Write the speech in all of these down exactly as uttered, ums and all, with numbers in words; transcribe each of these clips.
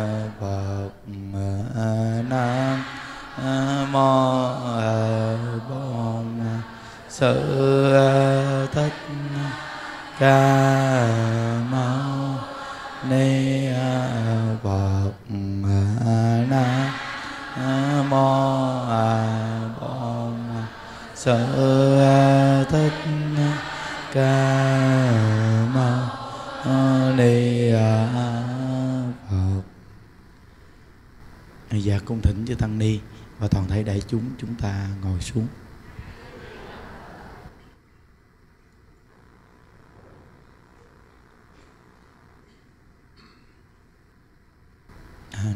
Phật. Nam mô Bổn Sư Thích Ca Mâu Ni Phật. Nam mô Bổn Sư Thích Ca Mâu Ni Phật. Dạ, cung thỉnh chư Tăng Ni và toàn thể đại chúng, chúng ta ngồi xuống.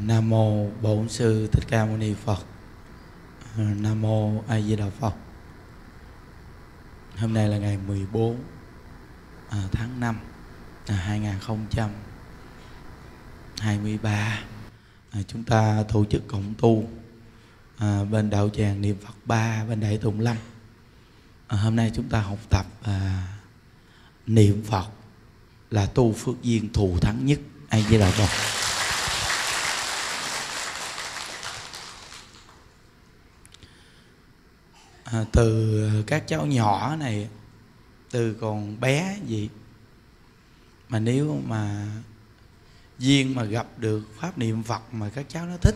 Nam mô Bổn Sư Thích Ca Mâu Ni Phật. Nam mô A Di Đà Phật. Hôm nay là ngày mười bốn à, tháng năm à, hai nghìn không trăm hai mươi ba. À, chúng ta tổ chức cộng tu à, bên Đạo Tràng Niệm Phật Ba Bên Đại Tùng Lâm. À, hôm nay chúng ta học tập à, niệm Phật là tu phước duyên thù thắng nhất. A Di Đà Phật. À, từ các cháu nhỏ này, từ còn bé gì mà nếu mà duyên mà gặp được pháp niệm Phật mà các cháu nó thích,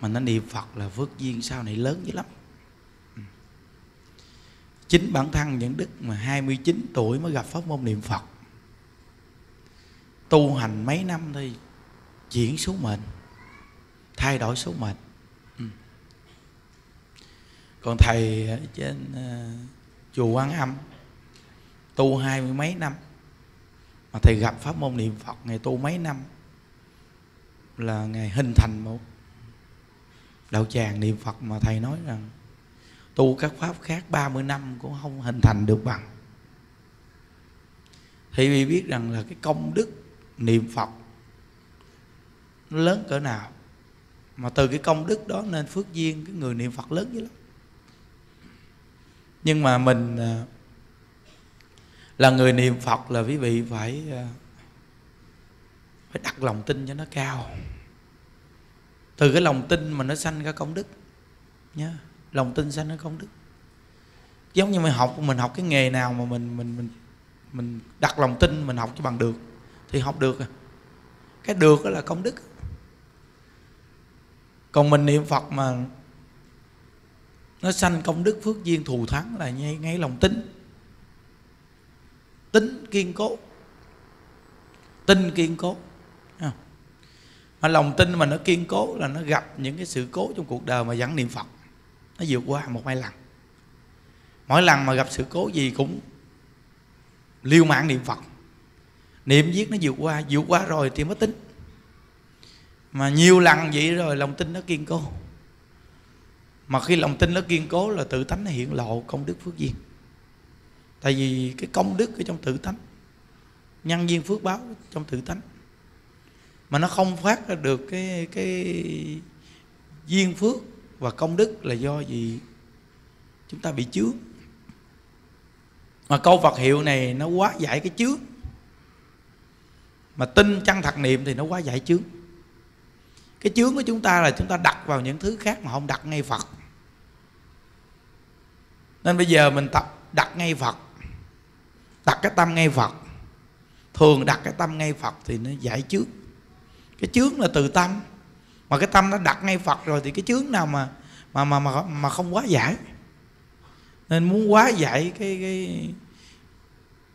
mà nó niệm Phật là phước duyên sau này lớn dữ lắm. Chính bản thân Nhuận Đức mà hai mươi chín tuổi mới gặp pháp môn niệm Phật, tu hành mấy năm thôi chuyển số mệnh, thay đổi số mệnh. Còn thầy ở trên uh, chùa Quan Âm tu hai mươi mấy năm, mà thầy gặp pháp môn niệm Phật ngày tu mấy năm là ngày hình thành một đạo tràng niệm Phật, mà thầy nói rằng tu các pháp khác ba mươi năm cũng không hình thành được bằng. Thì vì biết rằng là cái công đức niệm Phật nó lớn cỡ nào, mà từ cái công đức đó nên phước duyên cái người niệm Phật lớn dữ lắm. Nhưng mà mình là người niệm Phật là quý vị phải phải đặt lòng tin cho nó cao. Từ cái lòng tin mà nó sanh ra công đức nhá, lòng tin sanh ra công đức. Giống như mình học mình học cái nghề nào mà mình mình mình mình đặt lòng tin mình học cho bằng được thì học được. Cái được đó là công đức. Còn mình niệm Phật mà nó sanh công đức phước duyên thù thắng là ngay, ngay lòng tin. Tính kiên cố. Tin kiên cố. Mà lòng tin mà nó kiên cố là nó gặp những cái sự cố trong cuộc đời mà vẫn niệm Phật, nó vượt qua một hai lần. Mỗi lần mà gặp sự cố gì cũng liều mạng niệm Phật, niệm viết nó vượt qua, vượt qua rồi thì mới tính. Mà nhiều lần vậy rồi lòng tin nó kiên cố. Mà khi lòng tin nó kiên cố là tự tánh nó hiện lộ công đức phước duyên. Tại vì cái công đức ở trong tự tánh, nhân duyên phước báo trong tự tánh, mà nó không phát ra được cái, cái duyên phước và công đức là do gì? Chúng ta bị chướng. Mà câu Phật hiệu này nó quá giải cái chướng. Mà tin chân thật niệm thì nó quá giải chướng. Cái chướng của chúng ta là chúng ta đặt vào những thứ khác mà không đặt ngay Phật. Nên bây giờ mình tập đặt ngay Phật, đặt cái tâm ngay Phật. Thường đặt cái tâm ngay Phật thì nó giải chướng. Cái chướng là từ tâm, mà cái tâm nó đặt ngay Phật rồi thì cái chướng nào mà mà mà mà, mà không quá giải. Nên muốn quá giải cái cái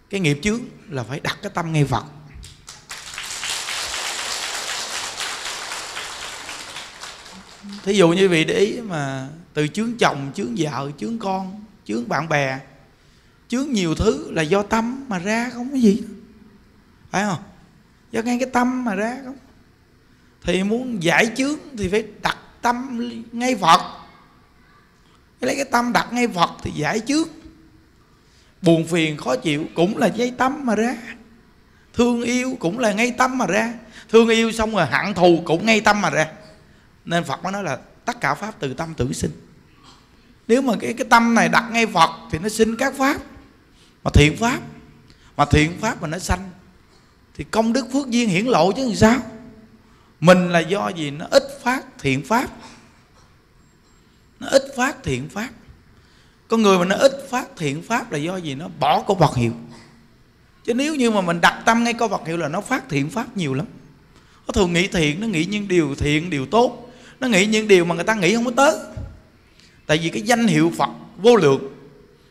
cái nghiệp chướng là phải đặt cái tâm ngay Phật. Thí dụ như vị để ý mà từ chướng chồng, chướng vợ, chướng con, chướng bạn bè, chướng nhiều thứ là do tâm mà ra, không có gì, phải không? Do ngay cái tâm mà ra không. Thì muốn giải chướng thì phải đặt tâm ngay Phật. Lấy cái tâm đặt ngay Phật thì giải chướng. Buồn phiền, khó chịu cũng là ngay tâm mà ra. Thương yêu cũng là ngay tâm mà ra. Thương yêu xong rồi hận thù cũng ngay tâm mà ra. Nên Phật mới nói là tất cả pháp từ tâm tự sinh. Nếu mà cái cái tâm này đặt ngay Phật thì nó sinh các pháp, mà thiện pháp, mà thiện pháp mà nó sanh thì công đức phước duyên hiển lộ chứ làm sao. Mình là do gì? Nó ít phát thiện pháp. Nó ít phát thiện pháp. Con người mà nó ít phát thiện pháp là do gì? Nó bỏ câu Phật hiệu. Chứ nếu như mà mình đặt tâm ngay câu Phật hiệu là nó phát thiện pháp nhiều lắm. Nó thường nghĩ thiện, nó nghĩ những điều thiện, điều tốt. Nó nghĩ những điều mà người ta nghĩ không có tới. Tại vì cái danh hiệu Phật vô lượng,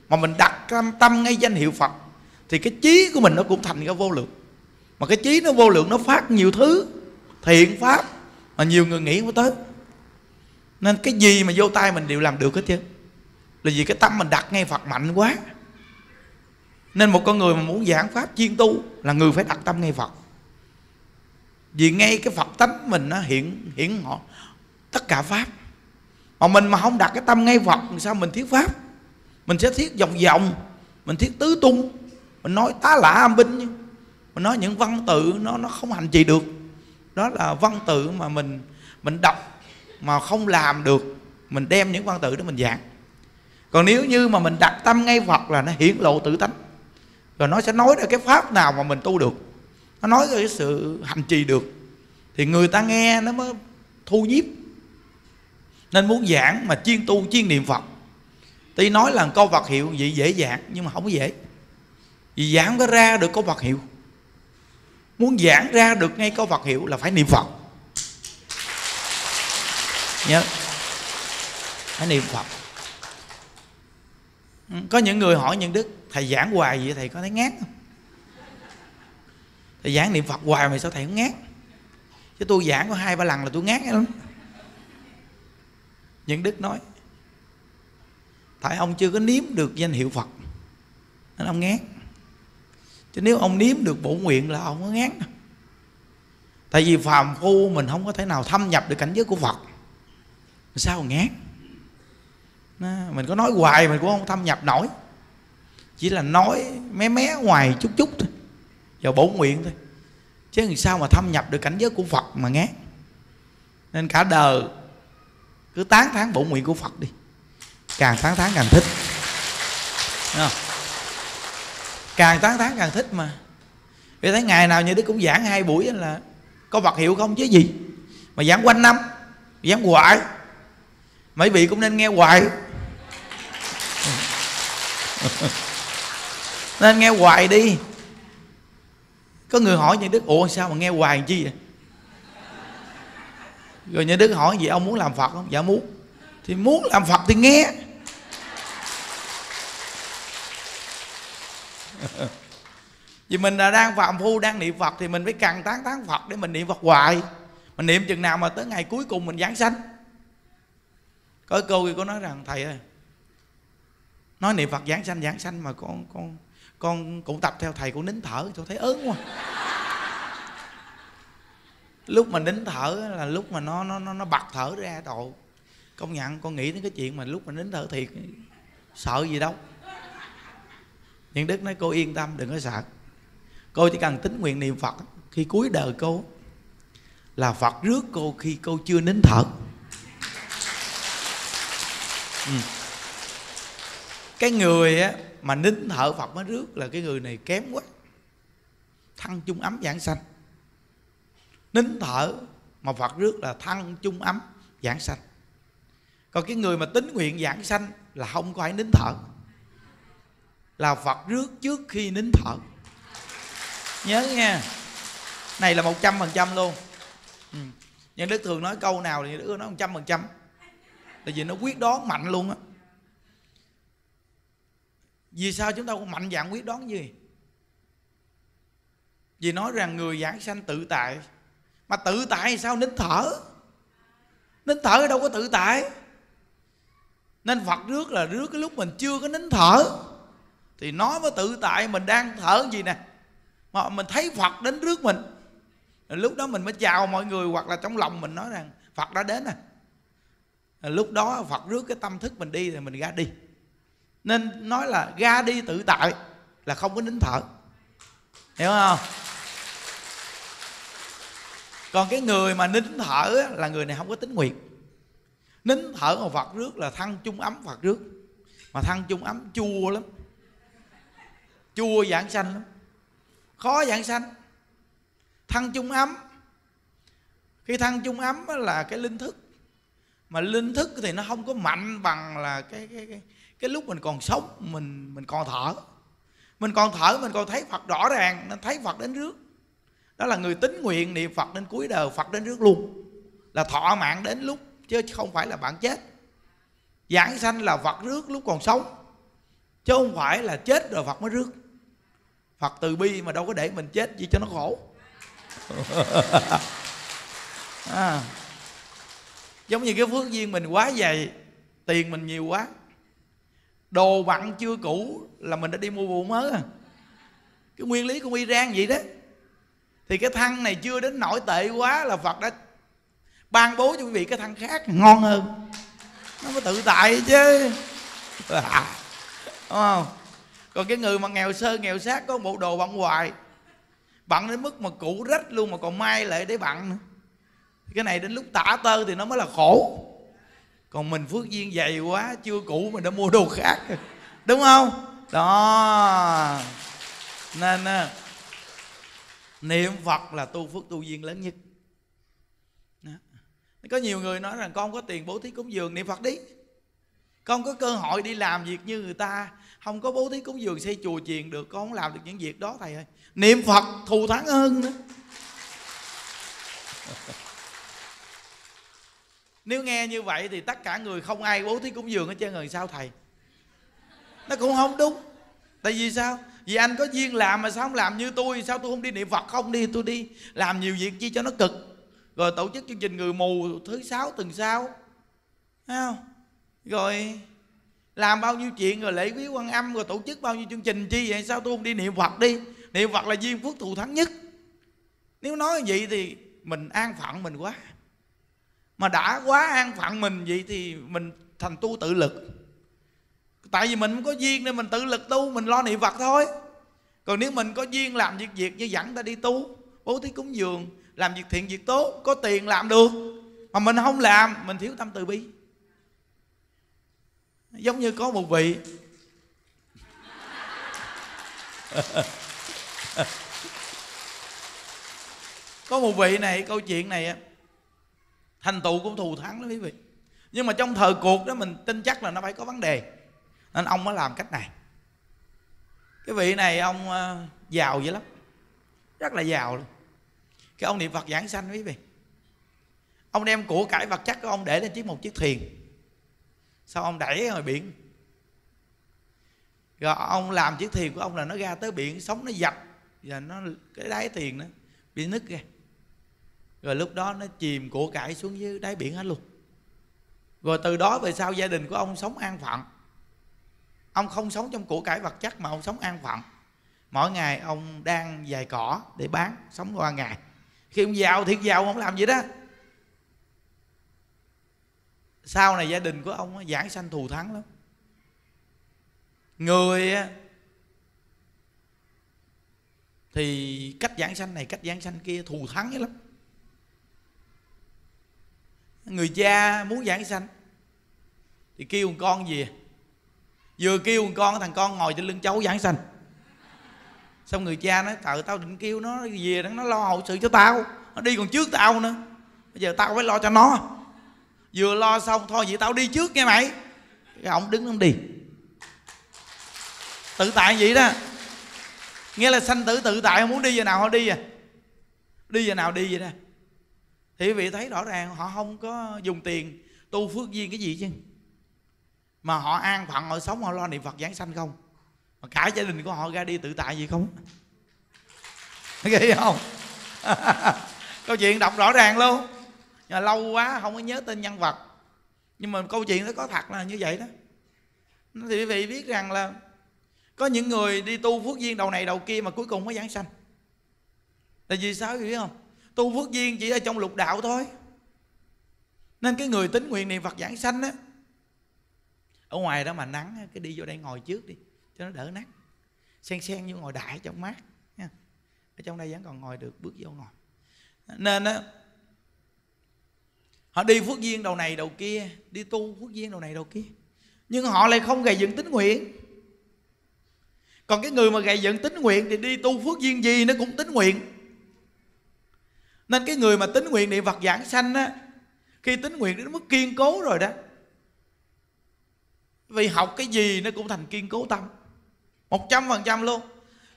mà mình đặt tâm ngay danh hiệu Phật thì cái trí của mình nó cũng thành cái vô lượng. Mà cái trí nó vô lượng, nó phát nhiều thứ thiện pháp mà nhiều người nghĩ không có tới. Nên cái gì mà vô tay mình đều làm được hết chứ. Là vì cái tâm mình đặt ngay Phật mạnh quá. Nên một con người mà muốn giảng pháp chuyên tu là người phải đặt tâm ngay Phật. Vì ngay cái Phật tánh mình nó hiện hiện họ tất cả pháp. Mà mình mà không đặt cái tâm ngay Phật thì sao mình thuyết pháp? Mình sẽ thuyết vòng vòng, mình thuyết tứ tung, mình nói tá lả âm binh, mình nói những văn tự nó nó không hành trì được. Đó là văn tự mà mình mình đọc mà không làm được, mình đem những văn tự đó mình giảng. Còn nếu như mà mình đặt tâm ngay Phật là nó hiển lộ tự tánh. Rồi nó sẽ nói ra cái pháp nào mà mình tu được. Nó nói ra cái sự hành trì được. Thì người ta nghe nó mới thu nhiếp. Nên muốn giảng mà chuyên tu chuyên niệm Phật. Tuy nói là câu Phật hiệu vậy dễ giảng nhưng mà không có dễ. Vì giảng có ra được câu Phật hiệu. Muốn giảng ra được ngay câu Phật hiệu là phải niệm Phật. Nhớ. Phải niệm Phật. Có những người hỏi Nhuận Đức: thầy giảng hoài vậy thầy có thấy ngán không? Thầy giảng niệm Phật hoài mà sao thầy không ngán? Chứ tôi giảng có hai ba lần là tôi ngán lắm. Nhuận Đức nói: tại ông chưa có nếm được danh hiệu Phật nên ông ngán. Chứ nếu ông nếm được bổ nguyện là ông có ngán. Tại vì phàm phu mình không có thể nào thâm nhập được cảnh giới của Phật, sao mà ngán? Mình có nói hoài mình cũng không thâm nhập nổi. Chỉ là nói mé mé ngoài chút chút thôi, vào bổ nguyện thôi. Chứ làm sao mà thâm nhập được cảnh giới của Phật mà ngán? Nên cả đời cứ tán thán bổ nguyện của Phật đi, càng tán thán càng thích. Đúng không? Càng tán thán càng thích mà. Vì thấy ngày nào như Đức cũng giảng hai buổi là có Phật hiệu không chứ gì. Mà giảng quanh năm, giảng hoài. Mấy vị cũng nên nghe hoài. Nên nghe hoài đi. Có người hỏi Nhuận Đức: ủa sao mà nghe hoài làm chi vậy? Rồi Nhuận Đức hỏi: vậy ông muốn làm Phật không? Dạ muốn. Thì muốn làm Phật thì nghe. Vì mình là đang phạm phu, đang niệm Phật thì mình phải càng tán tán Phật để mình niệm Phật hoài. Mình niệm chừng nào mà tới ngày cuối cùng mình giảng sanh. Có cô kia có nói rằng: thầy ơi, nói niệm Phật giảng sanh giảng sanh mà con con con cũng tập theo thầy, cũng nín thở, tôi thấy ớn quá. Lúc mà nín thở là lúc mà nó nó nó bật thở ra độ. Công nhận con nghĩ đến cái chuyện mà lúc mà nín thở thiệt sợ gì đâu. Nhưng Đức nói: cô yên tâm, đừng có sợ. Cô chỉ cần tín nguyện niệm Phật, khi cuối đời cô là Phật rước cô khi cô chưa nín thở. Ừ. Cái người á, mà nín thở Phật mới rước là cái người này kém quá. Thân chung ấm vãng sanh. Nín thở mà Phật rước là thân chung ấm vãng sanh. Còn cái người mà tín nguyện vãng sanh là không có phải nín thở, là Phật rước trước khi nín thở. Nhớ nha, này là một trăm phần trăm luôn. Ừ. Nhưng Đức thường nói câu nào thì Đức nói một trăm phần trăm. Tại vì nó quyết đoán mạnh luôn á. Vì sao chúng ta cũng mạnh dạng quyết đoán gì? Vì nói rằng người giảng sanh tự tại. Mà tự tại thì sao nín thở? Nín thở đâu có tự tại. Nên Phật rước là rước cái lúc mình chưa có nín thở thì nó mới tự tại. Mình đang thở gì nè mà mình thấy Phật đến rước mình, lúc đó mình mới chào mọi người, hoặc là trong lòng mình nói rằng Phật đã đến nè. Lúc đó Phật rước cái tâm thức mình đi thì mình ra đi. Nên nói là ra đi tự tại là không có nín thở. Hiểu không? Còn cái người mà nín thở là người này không có tín nguyện. Nín thở mà Phật rước là thân chung ấm Phật rước. Mà thân chung ấm chua lắm, chua vãng sanh lắm, khó vãng sanh. Thân chung ấm, Cái thân chung ấm là cái linh thức, mà linh thức thì nó không có mạnh bằng là cái cái cái, cái lúc mình còn sống, mình mình còn thở, mình còn thở mình còn thấy Phật rõ ràng, nên thấy Phật đến rước. Đó là người tín nguyện niệm Phật đến cuối đời, Phật đến rước luôn, là thọ mạng đến lúc, chứ không phải là bạn chết. Giảng sanh là Phật rước lúc còn sống, chứ không phải là chết rồi Phật mới rước. Phật từ bi mà đâu có để mình chết gì cho nó khổ. À, giống như cái phước duyên mình quá dày, tiền mình nhiều quá, đồ vặn chưa cũ là mình đã đi mua bộ mới. Cái nguyên lý của Iran vậy đó. Thì cái thăng này chưa đến nổi tệ quá là Phật đã ban bố cho quý vị cái thăng khác ngon hơn, nó mới tự tại chứ. À, đúng không? Còn cái người mà nghèo sơ nghèo sát có bộ đồ bận hoài, bận đến mức mà cũ rách luôn mà còn may lại để bận nữa, cái này đến lúc tả tơ thì nó mới là khổ. Còn mình phước duyên dày quá, chưa cũ mình đã mua đồ khác, đúng không? Đó, nên niệm Phật là tu phước tu duyên lớn nhất. Đó. Có nhiều người nói rằng con không có tiền bố thí cúng dường, niệm Phật đi. Con có cơ hội đi làm việc như người ta, không có bố thí cúng dường xây chùa chiền được, con không làm được những việc đó thầy ơi. Niệm Phật thù thắng hơn nữa. Nếu nghe như vậy thì tất cả người không ai bố thí cúng dường hết trơn rồi sao thầy? Nó cũng không đúng. Tại vì sao? Vì anh có duyên làm mà sao không làm như tôi? Sao tôi không đi niệm Phật? Không đi, tôi đi làm nhiều việc chi cho nó cực. Rồi tổ chức chương trình người mù thứ sáu tuần sau, thấy không? Rồi làm bao nhiêu chuyện, rồi lễ quý Quan Âm, rồi tổ chức bao nhiêu chương trình chi vậy? Sao tôi không đi niệm Phật đi? Niệm Phật là duyên phước thù thắng nhất. Nếu nói vậy thì mình an phận mình quá. Mà đã quá an phận mình vậy thì mình thành tu tự lực. Tại vì mình không có duyên nên mình tự lực tu, mình lo niệm Phật thôi. Còn nếu mình có duyên làm việc việc như dẫn ta đi tu, bố thí cúng dường, làm việc thiện việc tốt, có tiền làm được, mà mình không làm, mình thiếu tâm từ bi. Giống như có một vị có một vị này, câu chuyện này thành tựu cũng thù thắng đó quý vị, nhưng mà trong thời cuộc đó mình tin chắc là nó phải có vấn đề, nên ông mới làm cách này. Cái vị này ông giàu dữ lắm, rất là giàu luôn. Cái ông niệm Phật giảng sanh quý vị, ông đem của cải vật chất của ông để lên chiếc một chiếc thuyền, sau ông đẩy ngoài biển, rồi ông làm chiếc thuyền của ông là nó ra tới biển, sóng nó dập và nó cái đáy thuyền nó bị nứt ra. Rồi lúc đó nó chìm của cải xuống dưới đáy biển hết luôn. Rồi từ đó về sau gia đình của ông sống an phận. Ông không sống trong của cải vật chất mà ông sống an phận. Mỗi ngày ông đang dài cỏ để bán, sống qua ngày. Khi ông giàu thiệt giàu, ông làm gì đó. Sau này gia đình của ông giảng sanh thù thắng lắm. Người thì cách giảng sanh này cách giảng sanh kia thù thắng lắm. Người cha muốn giảng sanh thì kêu một con gì, vừa kêu một con, thằng con ngồi trên lưng cháu giảng sanh. Xong người cha nói trời tao định kêu nó về, nó lo hậu sự cho tao, nó đi còn trước tao nữa, bây giờ tao phải lo cho nó. Vừa lo xong thôi vậy tao đi trước nghe mày. Cái ông đứng ông đi. Tự tại vậy đó. Nghĩa là sanh tử tự tại, muốn đi giờ nào họ đi à. Đi giờ nào đi vậy đó. Thì quý vị thấy rõ ràng họ không có dùng tiền tu phước duyên cái gì chứ, mà họ an phận, họ sống, họ lo niệm Phật giảng sanh không, mà cả gia đình của họ ra đi tự tại gì không. Ghê không? Câu chuyện đọc rõ ràng luôn. Nhưng mà lâu quá không có nhớ tên nhân vật, nhưng mà câu chuyện nó có thật là như vậy đó. Thì quý vị biết rằng là có những người đi tu phước duyên đầu này đầu kia mà cuối cùng mới giảng sanh. Tại vì sao quý vị biết không? Tu phước duyên chỉ ở trong lục đạo thôi. Nên cái người tín nguyện niệm Phật giảng sanh á, ở ngoài đó mà nắng á, cái đi vô đây ngồi trước đi cho nó đỡ nắng, sen sen vô ngồi đại trong mát nha. Ở trong đây vẫn còn ngồi được, bước vô ngồi. Nên á, họ đi phước duyên đầu này đầu kia, đi tu phước duyên đầu này đầu kia, nhưng họ lại không gầy dựng tín nguyện. Còn cái người mà gầy dựng tín nguyện thì đi tu phước duyên gì nó cũng tín nguyện. Nên cái người mà tín nguyện niệm Phật giảng sanh á, khi tín nguyện đến mức kiên cố rồi đó, vì học cái gì nó cũng thành kiên cố tâm một trăm phần trăm luôn.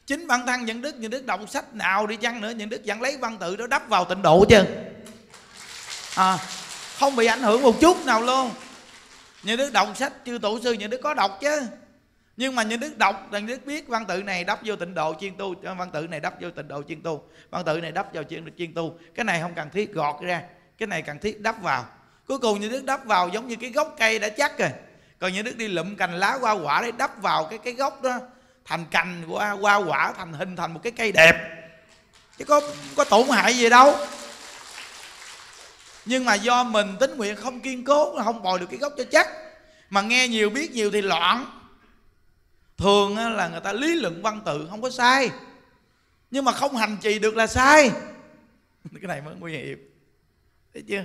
Chính bản thân Nhuận Đức, Nhuận Đức đọc sách nào đi chăng nữa, Nhuận Đức vẫn lấy văn tự đó đắp vào tịnh độ chứ à, không bị ảnh hưởng một chút nào luôn. Nhuận Đức đọc sách chư tổ sư, Nhuận Đức có đọc chứ, nhưng mà Nhuận Đức đọc, Nhuận Đức biết văn tự này đắp vô tịnh độ chuyên tu, văn tự này đắp vô tịnh độ chuyên tu, văn tự này đắp vào chuyên chuyên tu, cái này không cần thiết gọt ra, cái này cần thiết đắp vào. Cuối cùng Nhuận Đức đắp vào giống như cái gốc cây đã chắc rồi, còn Nhuận Đức đi lụm cành lá hoa quả để đắp vào cái cái gốc đó, thành cành của hoa quả, thành hình thành một cái cây đẹp, chứ có có tổn hại gì đâu. Nhưng mà do mình tín nguyện không kiên cố, không bồi được cái gốc cho chắc, mà nghe nhiều biết nhiều thì loạn. Thường là người ta lý luận văn tự không có sai, nhưng mà không hành trì được là sai. Cái này mới nguy hiểm, thấy chưa?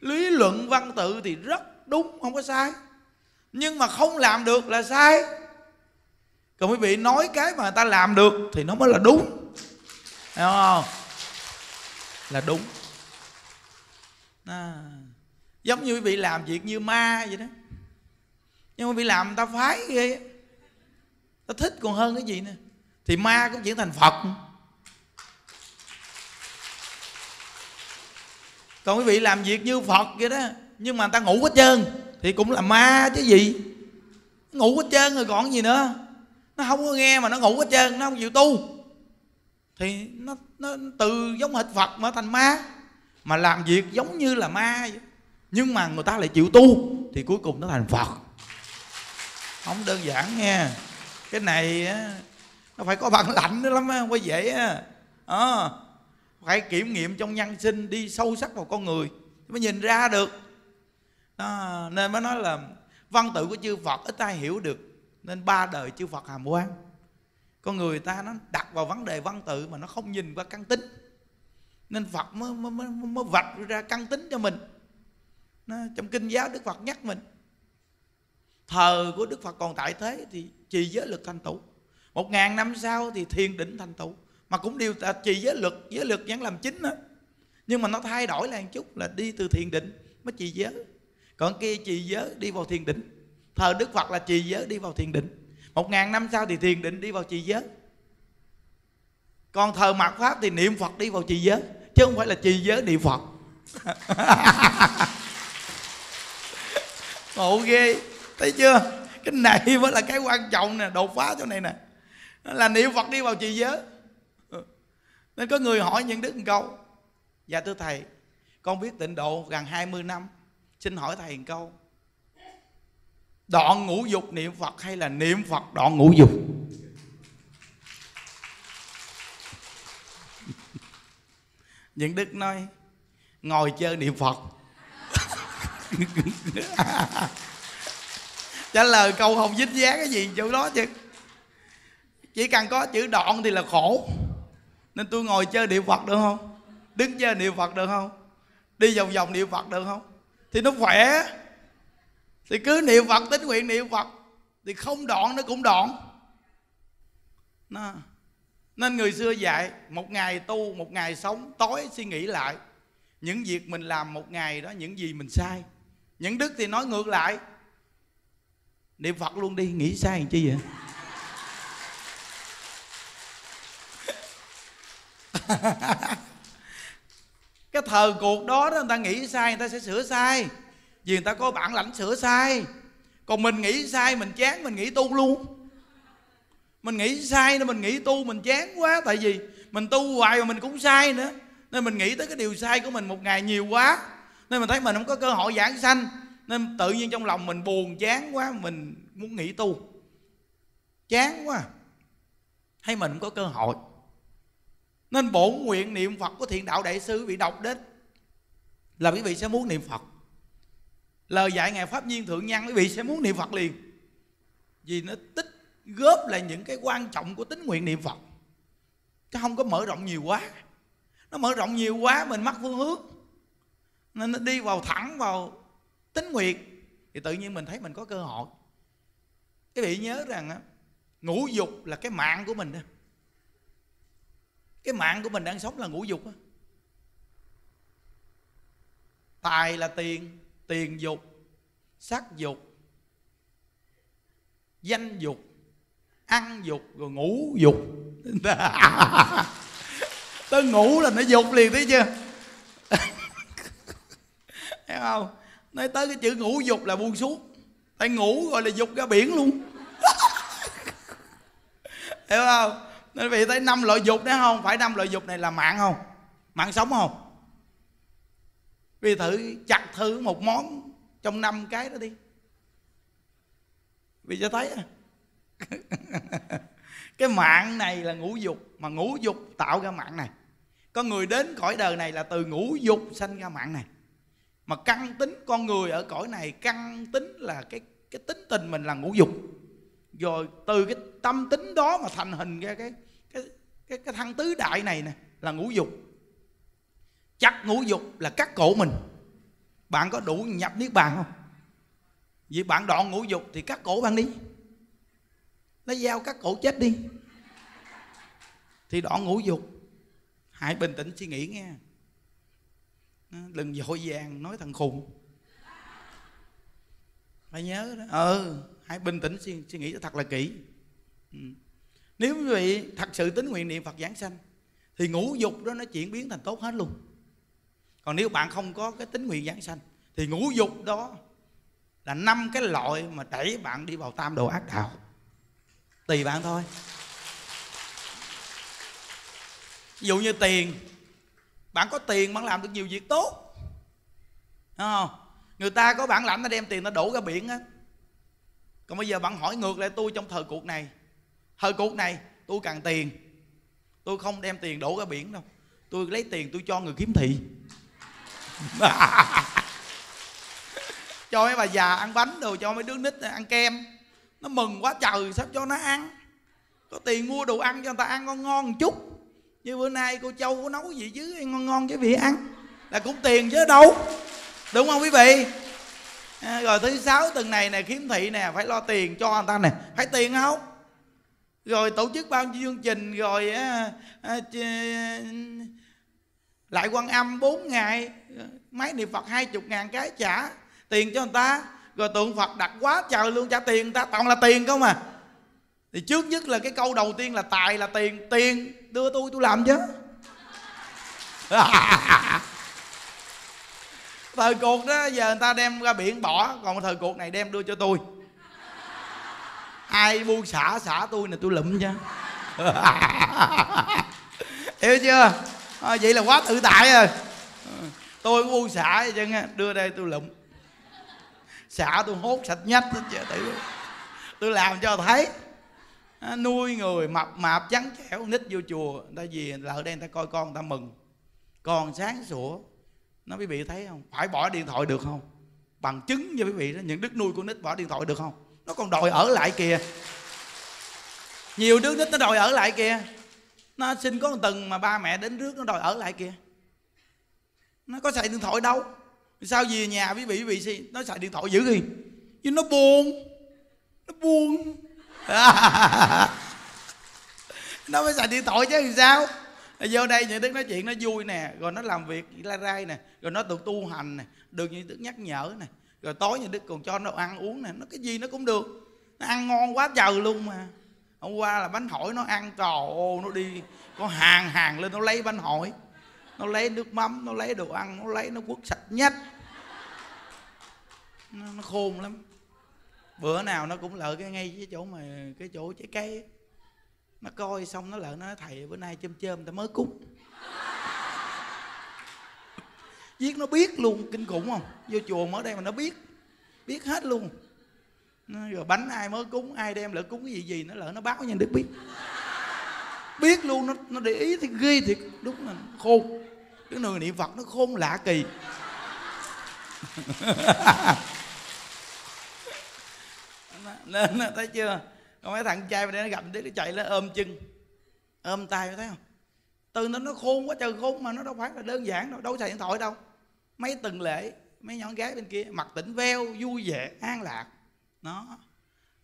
Lý luận văn tự thì rất đúng, không có sai, nhưng mà không làm được là sai. Còn quý vị nói cái mà người ta làm được thì nó mới là đúng, hiểu không? Là đúng à. Giống như quý vị làm việc như ma vậy đó, nhưng quý vị làm người ta phái ghê á, ta thích còn hơn cái gì nữa, thì ma cũng chuyển thành Phật. Còn quý vị làm việc như Phật vậy đó, nhưng mà người ta ngủ hết trơn thì cũng là ma chứ gì. Ngủ hết trơn rồi còn gì nữa, nó không có nghe mà nó ngủ hết trơn, nó không chịu tu, thì nó, nó từ giống hệt Phật mà thành ma, mà làm việc giống như là ma vậy. Nhưng mà người ta lại chịu tu thì cuối cùng nó thành Phật. Không đơn giản nha, cái này nó phải có bản lãnh nữa lắm, không có dễ à, phải kiểm nghiệm trong nhân sinh, đi sâu sắc vào con người mới nhìn ra được à. Nên mới nói là văn tự của chư Phật ít ai hiểu được, nên ba đời chư Phật hàm oan. Con người ta nó đặt vào vấn đề văn tự mà nó không nhìn qua căn tính, nên Phật mới, mới, mới, mới vạch ra căn tính cho mình. Nó, trong kinh giáo Đức Phật nhắc mình, thờ của Đức Phật còn tại thế thì trì giới luật thành tựu, một ngàn năm sau thì thiền định thành tựu, mà cũng đều trì giới luật, giới luật vẫn làm chính đó. Nhưng mà nó thay đổi là một chút, là đi từ thiền định mới trì giới, còn kia trì giới đi vào thiền định. Thờ Đức Phật là trì giới đi vào thiền định, một ngàn năm sau thì thiền định đi vào trì giới. Còn thờ mạt Pháp thì niệm Phật đi vào trì giới, chứ không phải là trì giới niệm Phật. Ngộ ghê, thấy chưa? Cái này mới là cái quan trọng nè, đột phá chỗ này nè, là niệm Phật đi vào trì giới. Nên có người hỏi Nhuận Đức một câu: dạ thưa thầy, con biết tịnh độ gần hai mươi năm, xin hỏi thầy một câu, đoạn ngũ dục niệm Phật hay là niệm Phật đoạn ngũ dục? Nhuận Đức nói: ngồi chơi niệm Phật. Trả lời câu không dính dáng cái gì chỗ đó chứ. Chỉ cần có chữ đoạn thì là khổ. Nên tôi ngồi chơi niệm Phật được không? Đứng chơi niệm Phật được không? Đi vòng vòng niệm Phật được không? Thì nó khỏe, thì cứ niệm Phật, tín nguyện niệm Phật, thì không đoạn nó cũng đoạn. Nên người xưa dạy, một ngày tu, một ngày sống, tối suy nghĩ lại những việc mình làm một ngày đó, những gì mình sai. Những đức thì nói ngược lại: niệm Phật luôn đi, nghĩ sai làm chi vậy? Cái thời cuộc đó, đó người ta nghĩ sai, người ta sẽ sửa sai, vì người ta có bản lãnh sửa sai. Còn mình nghĩ sai, mình chán, mình nghỉ tu luôn. Mình nghĩ sai nên mình nghỉ tu, mình chán quá. Tại vì mình tu hoài mà mình cũng sai nữa, nên mình nghĩ tới cái điều sai của mình một ngày nhiều quá, nên mình thấy mình không có cơ hội giảng sanh. Nên tự nhiên trong lòng mình buồn chán quá, mình muốn nghỉ tu, chán quá, hay mình không có cơ hội. Nên bổn nguyện niệm Phật của Thiện Đạo Đại Sư bị đọc đến là quý vị sẽ muốn niệm Phật. Lời dạy Ngài Pháp Nhiên Thượng Nhân, quý vị sẽ muốn niệm Phật liền, vì nó tích góp lại những cái quan trọng của tín nguyện niệm Phật, chứ không có mở rộng nhiều quá. Nó mở rộng nhiều quá mình mắc phương hướng, nên nó đi vào thẳng vào tín nguyện, thì tự nhiên mình thấy mình có cơ hội. Quý vị nhớ rằng ngũ dục là cái mạng của mình đó. Cái mạng của mình đang sống là ngũ dục đó. Tài là tiền, tiền dục, sắc dục, danh dục, ăn dục, rồi ngủ dục. Tới ngủ là nó dục liền, thấy chưa? Thấy không? Nói tới cái chữ ngủ dục là buông xuống. Tại ngủ rồi là dục ra biển luôn. Hiểu không? Nên vì tới năm loại dục đấy không? Phải năm loại dục này là mạng không? Mạng sống không? Vì thử chặt thử một món trong năm cái đó đi. Vì cho thấy à. Cái mạng này là ngũ dục, mà ngũ dục tạo ra mạng này. Con người đến cõi đời này là từ ngũ dục sanh ra mạng này. Mà căn tính con người ở cõi này, căn tính là cái cái tính tình mình là ngũ dục. Rồi từ cái tâm tính đó mà thành hình ra cái cái cái, cái thân tứ đại này nè là ngũ dục. Chắc ngũ dục là cắt cổ mình. Bạn có đủ nhập niết bàn không? Vì bạn đoạn ngũ dục thì cắt cổ bạn đi. Nó giao cắt cổ chết đi thì đoạn ngũ dục. Hãy bình tĩnh suy nghĩ nghe, đừng vội vàng nói thằng khùng. Phải nhớ đó. Ừ, hãy bình tĩnh suy, suy nghĩ thật là kỹ. Ừ. Nếu quý vị thật sự tín nguyện niệm Phật giảng sanh thì ngũ dục đó nó chuyển biến thành tốt hết luôn. Còn nếu bạn không có cái tín nguyện giảng sanh thì ngũ dục đó là năm cái loại mà đẩy bạn đi vào tam đồ ác đạo. Tùy bạn thôi. Ví dụ như tiền, bạn có tiền bạn làm được nhiều việc tốt. Đúng không? Người ta có bản lãnh nó đem tiền nó đổ ra biển á. Còn bây giờ bạn hỏi ngược lại tôi trong thời cuộc này. Thời cuộc này tôi cần tiền. Tôi không đem tiền đổ ra biển đâu. Tôi lấy tiền tôi cho người khiếm thị. Cho mấy bà già ăn bánh đồ, cho mấy đứa nít ăn kem. Nó mừng quá trời, sắp cho nó ăn. Có tiền mua đồ ăn cho người ta ăn ngon ngon một chút. Như bữa nay cô Châu có nấu gì chứ ngon ngon cái vị ăn. Là cũng tiền chứ đâu. Đúng không quý vị? À, rồi thứ sáu tuần này nè, khiếm thị nè, phải lo tiền cho người ta nè. Phải tiền không? Rồi tổ chức bao nhiêu chương trình rồi à, à, à, lại Quan Âm bốn ngày, máy niệm Phật hai mươi ngàn cái trả tiền cho người ta. Rồi tượng Phật đặt quá trời luôn, trả tiền người ta, toàn là tiền không à. Thì trước nhất là cái câu đầu tiên là tài là tiền. Tiền đưa tôi tôi làm chứ. Thời cuộc đó giờ người ta đem ra biển bỏ. Còn thời cuộc này đem đưa cho tôi. Ai buông xả xả tôi nè tôi lụm chứ. Hiểu chưa? À, vậy là quá tự tại rồi. Tôi buông xả chứ đưa đây tôi lụm. Xả tôi hốt sạch nhách. Tôi làm cho thấy. À, nuôi người mập mạp trắng trẻo nít vô chùa. Người ta gì là ở đây người ta coi con người ta mừng. Còn sáng sủa. Nó quý vị thấy không? Phải bỏ điện thoại được không? Bằng chứng cho quý vị đó. Những đứa nuôi con nít bỏ điện thoại được không? Nó còn đòi ở lại kìa. Nhiều đứa nít nó đòi ở lại kìa. Nó xin có một tuần mà ba mẹ đến rước nó đòi ở lại kìa. Nó có xài điện thoại đâu. Sao về nhà quý vị, quý vị xin. Nó xài điện thoại dữ gì? Chứ nó buồn. Nó buồn. Nó mới xài điện thoại chứ làm sao. Vô đây những đứa nói chuyện nó vui nè. Rồi nó làm việc la rai nè. Rồi nó được tu hành nè. Được những đứa nhắc nhở nè. Rồi tối những đứa còn cho nó ăn uống nè. Nó cái gì nó cũng được. Nó ăn ngon quá trời luôn mà. Hôm qua là bánh hỏi nó ăn. Trời ơi nó đi. Có hàng hàng lên nó lấy bánh hỏi. Nó lấy nước mắm. Nó lấy đồ ăn. Nó lấy nó quất sạch nhách. Nó, nó khôn lắm. Bữa nào nó cũng lợi cái ngay cái chỗ mà cái chỗ trái cây ấy. Nó coi xong nó lỡ nó nói thầy bữa nay chôm chôm ta mới cúng. Giết nó biết luôn, kinh khủng không? Vô chùa mới đây mà nó biết. Biết hết luôn. Rồi bánh ai mới cúng, ai đem lỡ cúng cái gì gì nó lỡ nó báo nha được biết. Biết luôn, nó, nó để ý thì ghê thiệt. Đúng là khôn. Cái người niệm Phật nó khôn lạ kỳ. Nên thấy chưa? Còn mấy thằng trai bên đây nó gặp tí nó chạy lên ôm chân ôm tay, thấy không? Từ nó nó khôn quá trời khôn mà nó đâu phải là đơn giản đâu, đâu xài điện thoại đâu. Mấy tuần lễ mấy nhỏ gái bên kia mặt tỉnh veo vui vẻ an lạc, nó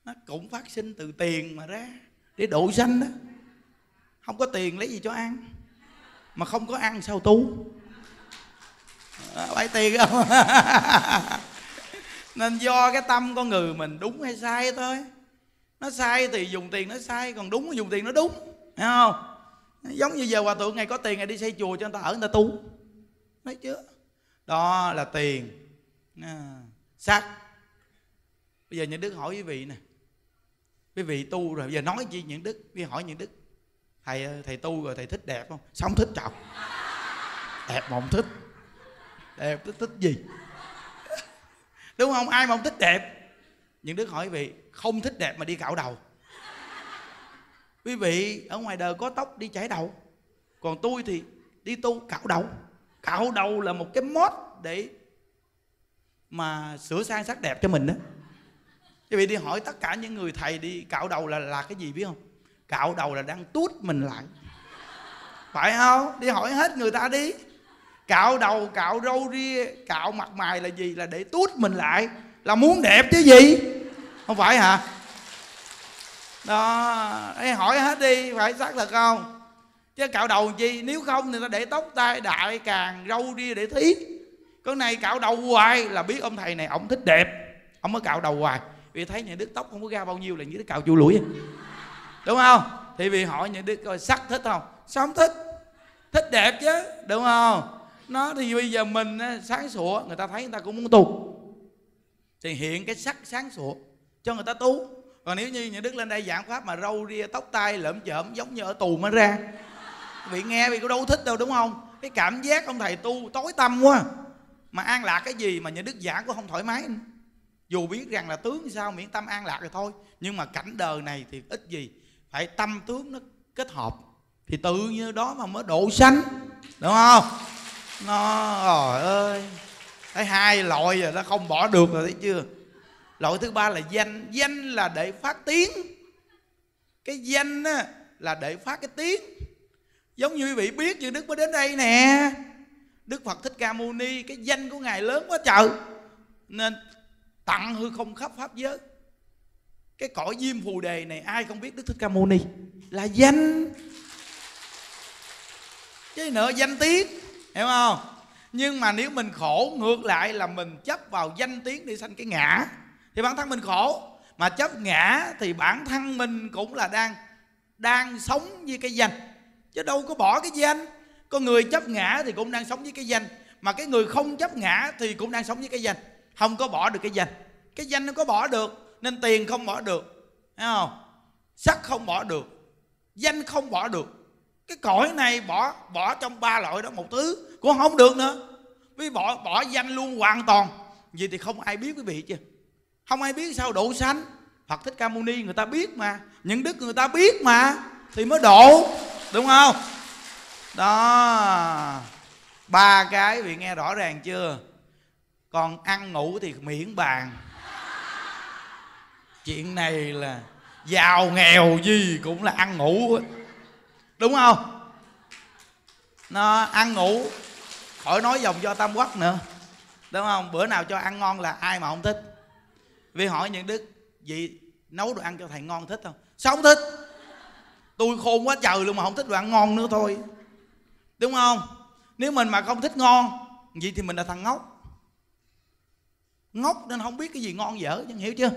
nó cũng phát sinh từ tiền mà ra để độ sanh đó. Không có tiền lấy gì cho ăn, mà không có ăn sao tu. phải tiền không? Nên do cái tâm con người mình đúng hay sai thôi. Nó sai thì dùng tiền nó sai, còn đúng thì dùng tiền nó đúng, hiểu không? Giống như giờ hòa thượng ngày có tiền ngày đi xây chùa cho người ta ở, người ta tu, thấy chưa? Đó là tiền sắc. Bây giờ Nhuận Đức hỏi quý vị nè, quý vị tu rồi, bây giờ nói chi Nhuận Đức, đi hỏi Nhuận Đức, thầy thầy tu rồi thầy thích đẹp không? Sao không thích trọng? Đẹp mà không thích, đẹp thích, thích gì? Đúng không? Ai mà không thích đẹp? Nhuận Đức hỏi quý vị, không thích đẹp mà đi cạo đầu. Quý vị ở ngoài đời có tóc đi chảy đầu, còn tôi thì đi tu cạo đầu. Cạo đầu là một cái mốt để mà sửa sang sắc đẹp cho mình đó. Quý vị đi hỏi tất cả những người thầy đi cạo đầu là là cái gì biết không? Cạo đầu là đang tút mình lại, phải không? Đi hỏi hết người ta đi. Cạo đầu, cạo râu ria, cạo mặt mày là gì? Là để tút mình lại, là muốn đẹp chứ gì, không phải hả? Đó, đi hỏi hết đi, phải xác thật không? Chứ cạo đầu chi, nếu không thì ta để tóc tai đại càng râu ria để thí. Con này cạo đầu hoài là biết ông thầy này ổng thích đẹp, ổng mới cạo đầu hoài. Vì thấy nhà Đức tóc không có ra bao nhiêu là như Đức cạo chu lũi, đúng không? Thì vì hỏi nhà Đức coi sắc thích không? Sao không thích? Thích đẹp chứ, đúng không? Nó thì bây giờ mình sáng sủa, người ta thấy người ta cũng muốn tu, thì hiện cái sắc sáng sủa cho người ta tu. Còn nếu như nhà Đức lên đây giảng pháp mà râu ria tóc tai lởm chởm giống như ở tù mới ra, vị nghe vì cũng đâu thích đâu, đúng không? Cái cảm giác ông thầy tu tối tâm quá, mà an lạc cái gì mà nhà Đức giảng cũng không thoải mái. Dù biết rằng là tướng sao miễn tâm an lạc rồi thôi, nhưng mà cảnh đời này thì ít gì phải tâm tướng nó kết hợp, thì tự như đó mà mới độ sanh, đúng không? Nó trời ơi, thấy hai loại rồi nó không bỏ được rồi, thấy chưa? Loại thứ ba là danh. Danh là để phát tiếng. Cái danh á, là để phát cái tiếng. Giống như quý vị biết như Đức mới đến đây nè, Đức Phật Thích Ca Mâu Ni, cái danh của Ngài lớn quá trời, nên tặng hư không khắp pháp giới. Cái cõi Diêm Phù Đề này ai không biết Đức Thích Ca Mâu Ni là danh, chứ nữa danh tiếng, hiểu không? Nhưng mà nếu mình khổ, ngược lại là mình chấp vào danh tiếng để sanh cái ngã, thì bản thân mình khổ. Mà chấp ngã thì bản thân mình cũng là đang đang sống với cái danh, chứ đâu có bỏ cái danh. Con người chấp ngã thì cũng đang sống với cái danh, mà cái người không chấp ngã thì cũng đang sống với cái danh, không có bỏ được cái danh. Cái danh nó có bỏ được, nên tiền không bỏ được, thấy không? Sắc không bỏ được, danh không bỏ được. Cái cõi này bỏ bỏ trong ba loại đó một thứ cũng không được nữa. Vì bỏ bỏ danh luôn hoàn toàn, vậy thì không ai biết quý vị chưa? Không ai biết sao độ sanh. Phật Thích Ca Mâu Ni người ta biết mà, những Đức người ta biết mà, thì mới độ, đúng không? Đó, ba cái vị nghe rõ ràng chưa? Còn ăn ngủ thì miễn bàn, chuyện này là giàu nghèo gì cũng là ăn ngủ, đúng không? Nó ăn ngủ khỏi nói dòng do tam quắc nữa, đúng không? Bữa nào cho ăn ngon là ai mà không thích. Vì hỏi những Đức, vậy nấu đồ ăn cho thầy ngon thích không? Sao không thích? Tôi khôn quá trời luôn mà không thích đồ ăn ngon nữa thôi, đúng không? Nếu mình mà không thích ngon vậy thì mình là thằng ngốc, ngốc nên không biết cái gì ngon dở, nhưng hiểu chưa?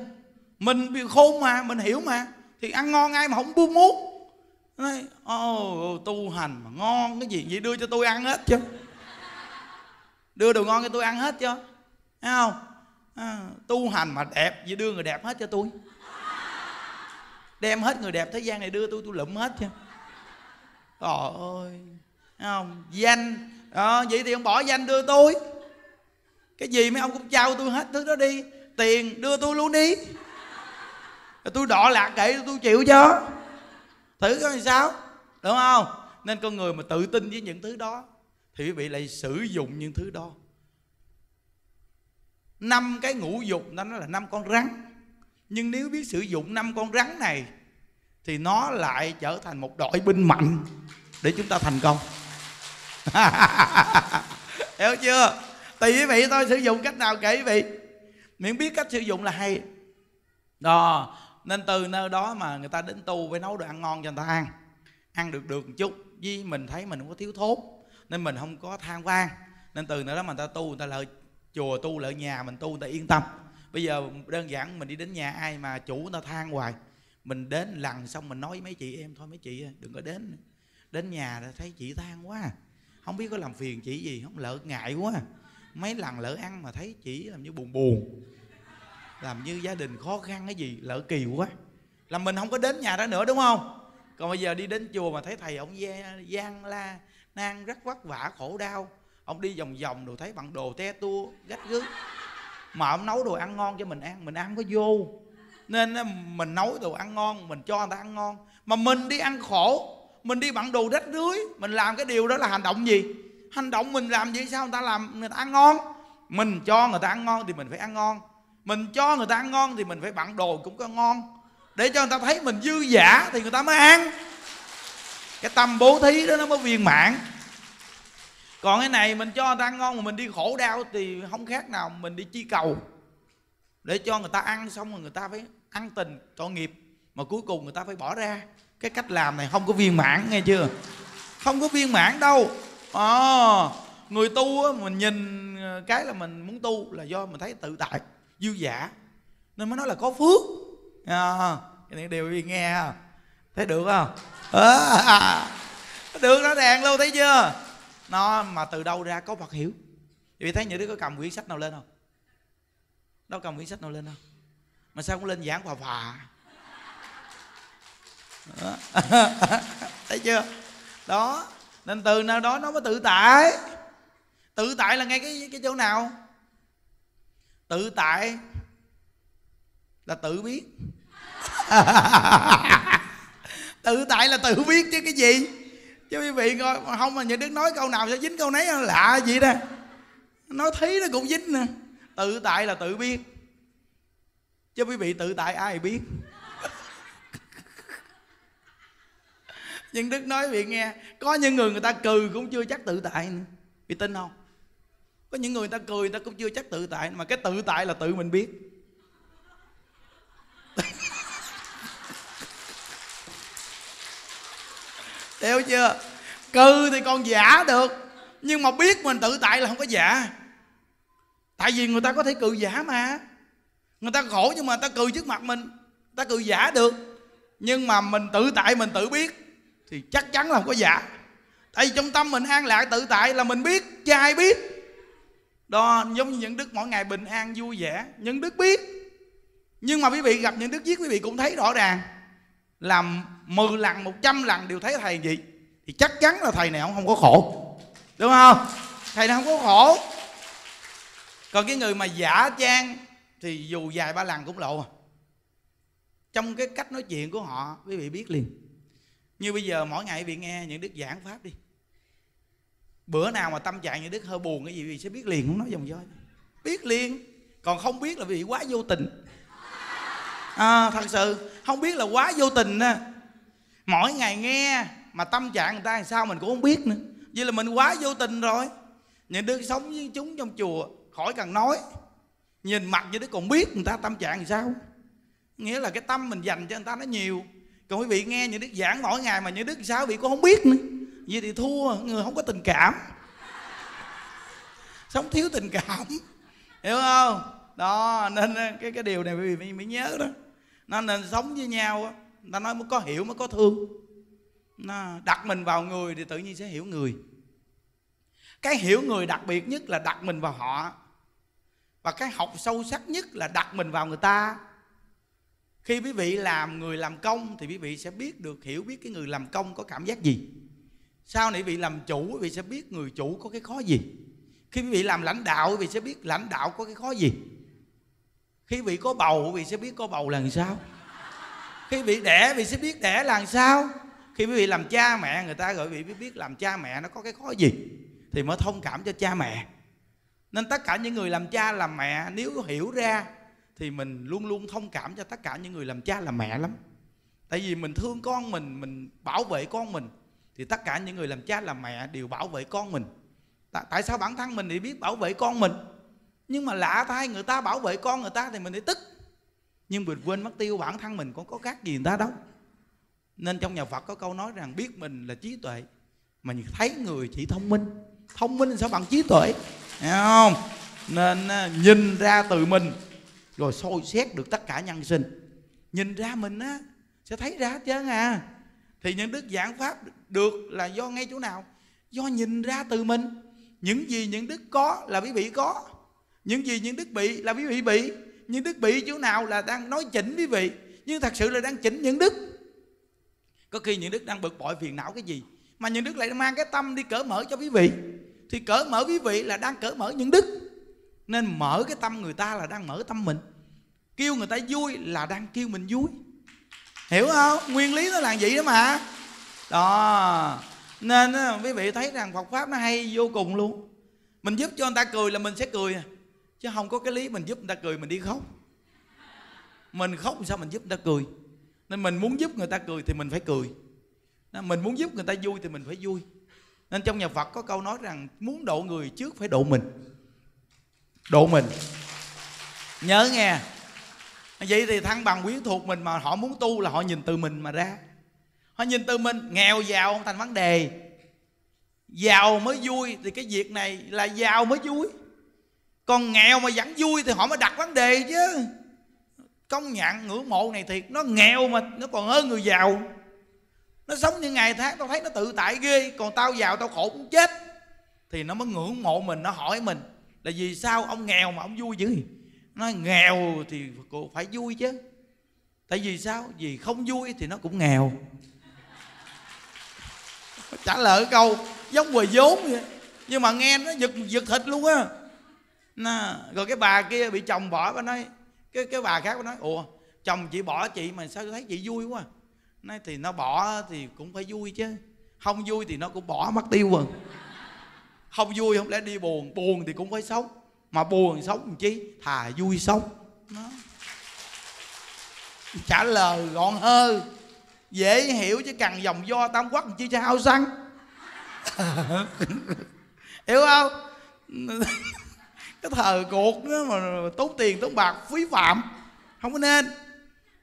Mình bị khôn mà, mình hiểu mà, thì ăn ngon ai mà không buông muốn. Nói, oh, tu hành mà ngon cái gì vậy, đưa cho tôi ăn hết chứ, đưa đồ ngon cho tôi ăn hết chứ, thấy không? À, tu hành mà đẹp vậy đưa người đẹp hết cho tôi, đem hết người đẹp thế gian này đưa tôi, tôi lụm hết chứ. Trời ơi, thấy không? Danh à, vậy thì ông bỏ danh đưa tôi, cái gì mấy ông cũng trao tôi hết thứ đó đi. Tiền đưa tôi luôn đi, tôi đọ lạc kệ tôi chịu cho, thử coi sao, đúng không? Nên con người mà tự tin với những thứ đó thì quý vị lại sử dụng những thứ đó. Năm cái ngũ dục nó là năm con rắn, nhưng nếu biết sử dụng năm con rắn này thì nó lại trở thành một đội binh mạnh để chúng ta thành công. Hiểu chưa? Tùy quý vị thôi, sử dụng cách nào kệ quý vị, miễn biết cách sử dụng là hay. Đó, nên từ nơi đó mà người ta đến tu phải nấu đồ ăn ngon cho người ta ăn, ăn được được một chút, vì mình thấy mình không có thiếu thốn nên mình không có than van. Nên từ nữa đó mà người ta tu, người ta lợi chùa tu, lợi nhà mình tu, người ta yên tâm. Bây giờ đơn giản mình đi đến nhà ai mà chủ người ta than hoài, mình đến lần xong mình nói với mấy chị em thôi, mấy chị đừng có đến. Đến nhà là thấy chị than quá, không biết có làm phiền chị gì không, lỡ ngại quá. Mấy lần lỡ ăn mà thấy chị làm như buồn buồn, làm như gia đình khó khăn cái gì, lỡ kỳ quá. Là mình không có đến nhà đó nữa, đúng không? Còn bây giờ đi đến chùa mà thấy thầy ông gian la nan rất vất vả khổ đau, ông đi vòng vòng rồi thấy bằng đồ te tua gách gứ, mà ông nấu đồ ăn ngon cho mình ăn, mình ăn có vô. Nên mình nấu đồ ăn ngon, mình cho người ta ăn ngon, mà mình đi ăn khổ, mình đi bằng đồ rách rưới. Mình làm cái điều đó là hành động gì? Hành động mình làm gì sao người ta làm người ta ăn ngon? Mình cho người ta ăn ngon thì mình phải ăn ngon, mình cho người ta ăn ngon thì mình phải bận đồ cũng có ngon, để cho người ta thấy mình dư giả thì người ta mới ăn. Cái tâm bố thí đó nó mới viên mãn. Còn cái này mình cho người ta ăn ngon mà mình đi khổ đau thì không khác nào mình đi chi cầu, để cho người ta ăn xong rồi người ta phải ăn tình tội nghiệp, mà cuối cùng người ta phải bỏ ra. Cái cách làm này không có viên mãn, nghe chưa? Không có viên mãn đâu. À, người tu mình nhìn cái là mình muốn tu là do mình thấy tự tại, dư giả, nên mới nói là có phước. À, cái này đều nghe không? Thấy được không? À, được đó, đèn luôn, thấy chưa? Nó mà từ đâu ra có Phật hiểu. Vì thấy những đứa có cầm quyển sách nào lên không? Đâu cầm quyển sách nào lên không? Mà sao cũng lên giảng phà phà. Thấy chưa? Đó, nên từ nào đó nó mới tự tại. Tự tại là ngay cái cái chỗ nào? Tự tại là tự biết. Tự tại là tự biết chứ cái gì. Chứ quý vị coi, không mà những đứa nói câu nào sẽ dính câu nấy, lạ vậy đó. Nói thí nó cũng dính nè. Tự tại là tự biết, chứ quý vị tự tại ai biết. Nhưng Đức nói vị nghe, có những người người ta cười cũng chưa chắc tự tại nữa. Vị tin không? Có những người người ta cười người ta cũng chưa chắc tự tại. Mà cái tự tại là tự mình biết. Hiểu chưa? Cười thì còn giả được, nhưng mà biết mình tự tại là không có giả. Tại vì người ta có thể cười giả mà. Người ta khổ nhưng mà người ta cười trước mặt mình, người ta cười giả được. Nhưng mà mình tự tại mình tự biết thì chắc chắn là không có giả. Tại vì trong tâm mình an lạc tự tại là mình biết, chứ ai biết. Đó, giống như những đức mỗi ngày bình an vui vẻ, những đức biết. Nhưng mà quý vị gặp những đức viết, quý vị cũng thấy rõ ràng. Làm mười lần, một trăm lần đều thấy thầy gì thì chắc chắn là thầy này không, không có khổ. Đúng không? Thầy này không có khổ. Còn cái người mà giả trang thì dù vài ba lần cũng lộ. Trong cái cách nói chuyện của họ, quý vị biết liền. Như bây giờ mỗi ngày bị nghe những đức giảng pháp đi, bữa nào mà tâm trạng những đức hơi buồn cái gì vì sẽ biết liền, không nói vòng vơi, biết liền. Còn không biết là vì quá vô tình. À, thật sự không biết là quá vô tình á. Mỗi ngày nghe mà tâm trạng người ta làm sao mình cũng không biết nữa, vì là mình quá vô tình rồi. Những đức sống với chúng trong chùa khỏi cần nói, nhìn mặt như đức còn biết người ta tâm trạng làm sao, nghĩa là cái tâm mình dành cho người ta nó nhiều. Còn quý vị nghe những đức giảng mỗi ngày mà những đức sao quý vị cũng không biết nữa, vậy thì thua, người không có tình cảm, sống thiếu tình cảm, hiểu không? Đó, nên cái cái điều này quý vị mới nhớ đó. Nên, nên sống với nhau á, người ta nói mới có hiểu mới có thương. Nó đặt mình vào người thì tự nhiên sẽ hiểu người. Cái hiểu người đặc biệt nhất là đặt mình vào họ, và cái học sâu sắc nhất là đặt mình vào người ta. Khi quý vị làm người làm công thì quý vị sẽ biết được, hiểu biết cái người làm công có cảm giác gì. Sau này quý vị làm chủ, quý vị sẽ biết người chủ có cái khó gì. Khi quý vị làm lãnh đạo, quý vị sẽ biết lãnh đạo có cái khó gì. Khi quý vị có bầu, quý vị sẽ biết có bầu là làm sao. Khi quý vị đẻ, quý vị sẽ biết đẻ là làm sao. Khi quý vị làm cha mẹ, người ta gọi quý vị biết làm cha mẹ nó có cái khó gì thì mới thông cảm cho cha mẹ. Nên tất cả những người làm cha làm mẹ nếu hiểu ra thì mình luôn luôn thông cảm cho tất cả những người làm cha làm mẹ lắm. Tại vì mình thương con mình, mình bảo vệ con mình, thì tất cả những người làm cha làm mẹ đều bảo vệ con mình. Tại sao bản thân mình thì biết bảo vệ con mình, nhưng mà lạ thay người ta bảo vệ con người ta thì mình lại tức. Nhưng mình quên mất tiêu bản thân mình cũng có khác gì người ta đâu. Nên trong nhà Phật có câu nói rằng biết mình là trí tuệ, mà thấy người chỉ thông minh. Thông minh sao bằng trí tuệ, hiểu không? Nên nhìn ra từ mình rồi soi xét được tất cả nhân sinh. Nhìn ra mình á sẽ thấy ra hết trơn à. Thì những đức giảng pháp được là do ngay chỗ nào? Do nhìn ra từ mình. Những gì những đức có là quý vị có, những gì những đức bị là quý vị bị. Những đức bị chỗ nào là đang nói chỉnh quý vị, nhưng thật sự là đang chỉnh những đức. Có khi những đức đang bực bội phiền não cái gì mà những đức lại mang cái tâm đi cởi mở cho quý vị, thì cởi mở quý vị là đang cởi mở những đức. Nên mở cái tâm người ta là đang mở tâm mình, kêu người ta vui là đang kêu mình vui, hiểu không? Nguyên lý nó là vậy đó mà. Đó, nên quý vị thấy rằng Phật pháp nó hay vô cùng luôn. Mình giúp cho người ta cười là mình sẽ cười, chứ không có cái lý mình giúp người ta cười mình đi khóc. Mình khóc sao mình giúp người ta cười? Nên mình muốn giúp người ta cười thì mình phải cười, mình muốn giúp người ta vui thì mình phải vui. Nên trong nhà Phật có câu nói rằng muốn độ người trước phải độ mình. Độ mình, nhớ nghe. Vậy thì thăng bằng quyến thuộc mình mà họ muốn tu là họ nhìn từ mình mà ra. Họ nhìn từ mình, nghèo giàu không thành vấn đề. Giàu mới vui thì cái việc này là giàu mới vui. Còn nghèo mà vẫn vui thì họ mới đặt vấn đề chứ. Công nhận ngưỡng mộ này thiệt, nó nghèo mà nó còn hơn người giàu. Nó sống những ngày tháng tao thấy nó tự tại ghê, còn tao giàu tao khổ cũng chết. Thì nó mới ngưỡng mộ mình, nó hỏi mình là vì sao ông nghèo mà ông vui dữ. Nói nghèo thì phải vui chứ. Tại vì sao? Vì không vui thì nó cũng nghèo. Trả lời cái câu giống quầy vốn vậy, nhưng mà nghe nó giật giật thịt luôn á. Rồi cái bà kia bị chồng bỏ, bà nói cái cái bà khác bà nói ủa chồng chị bỏ chị mà sao thấy chị vui quá. Nói thì nó bỏ thì cũng phải vui chứ, không vui thì nó cũng bỏ mất tiêu rồi. Không vui không lẽ đi buồn, buồn thì cũng phải sống. Mà buồn sống làm chi, thà vui sống. Nó trả lời gọn hơn, dễ hiểu chứ cần dòng do tam quắc làm chi cho hao xăng. Hiểu không? Cái thời cuộc đó mà tốn tiền tốn bạc phí phạm, không có nên.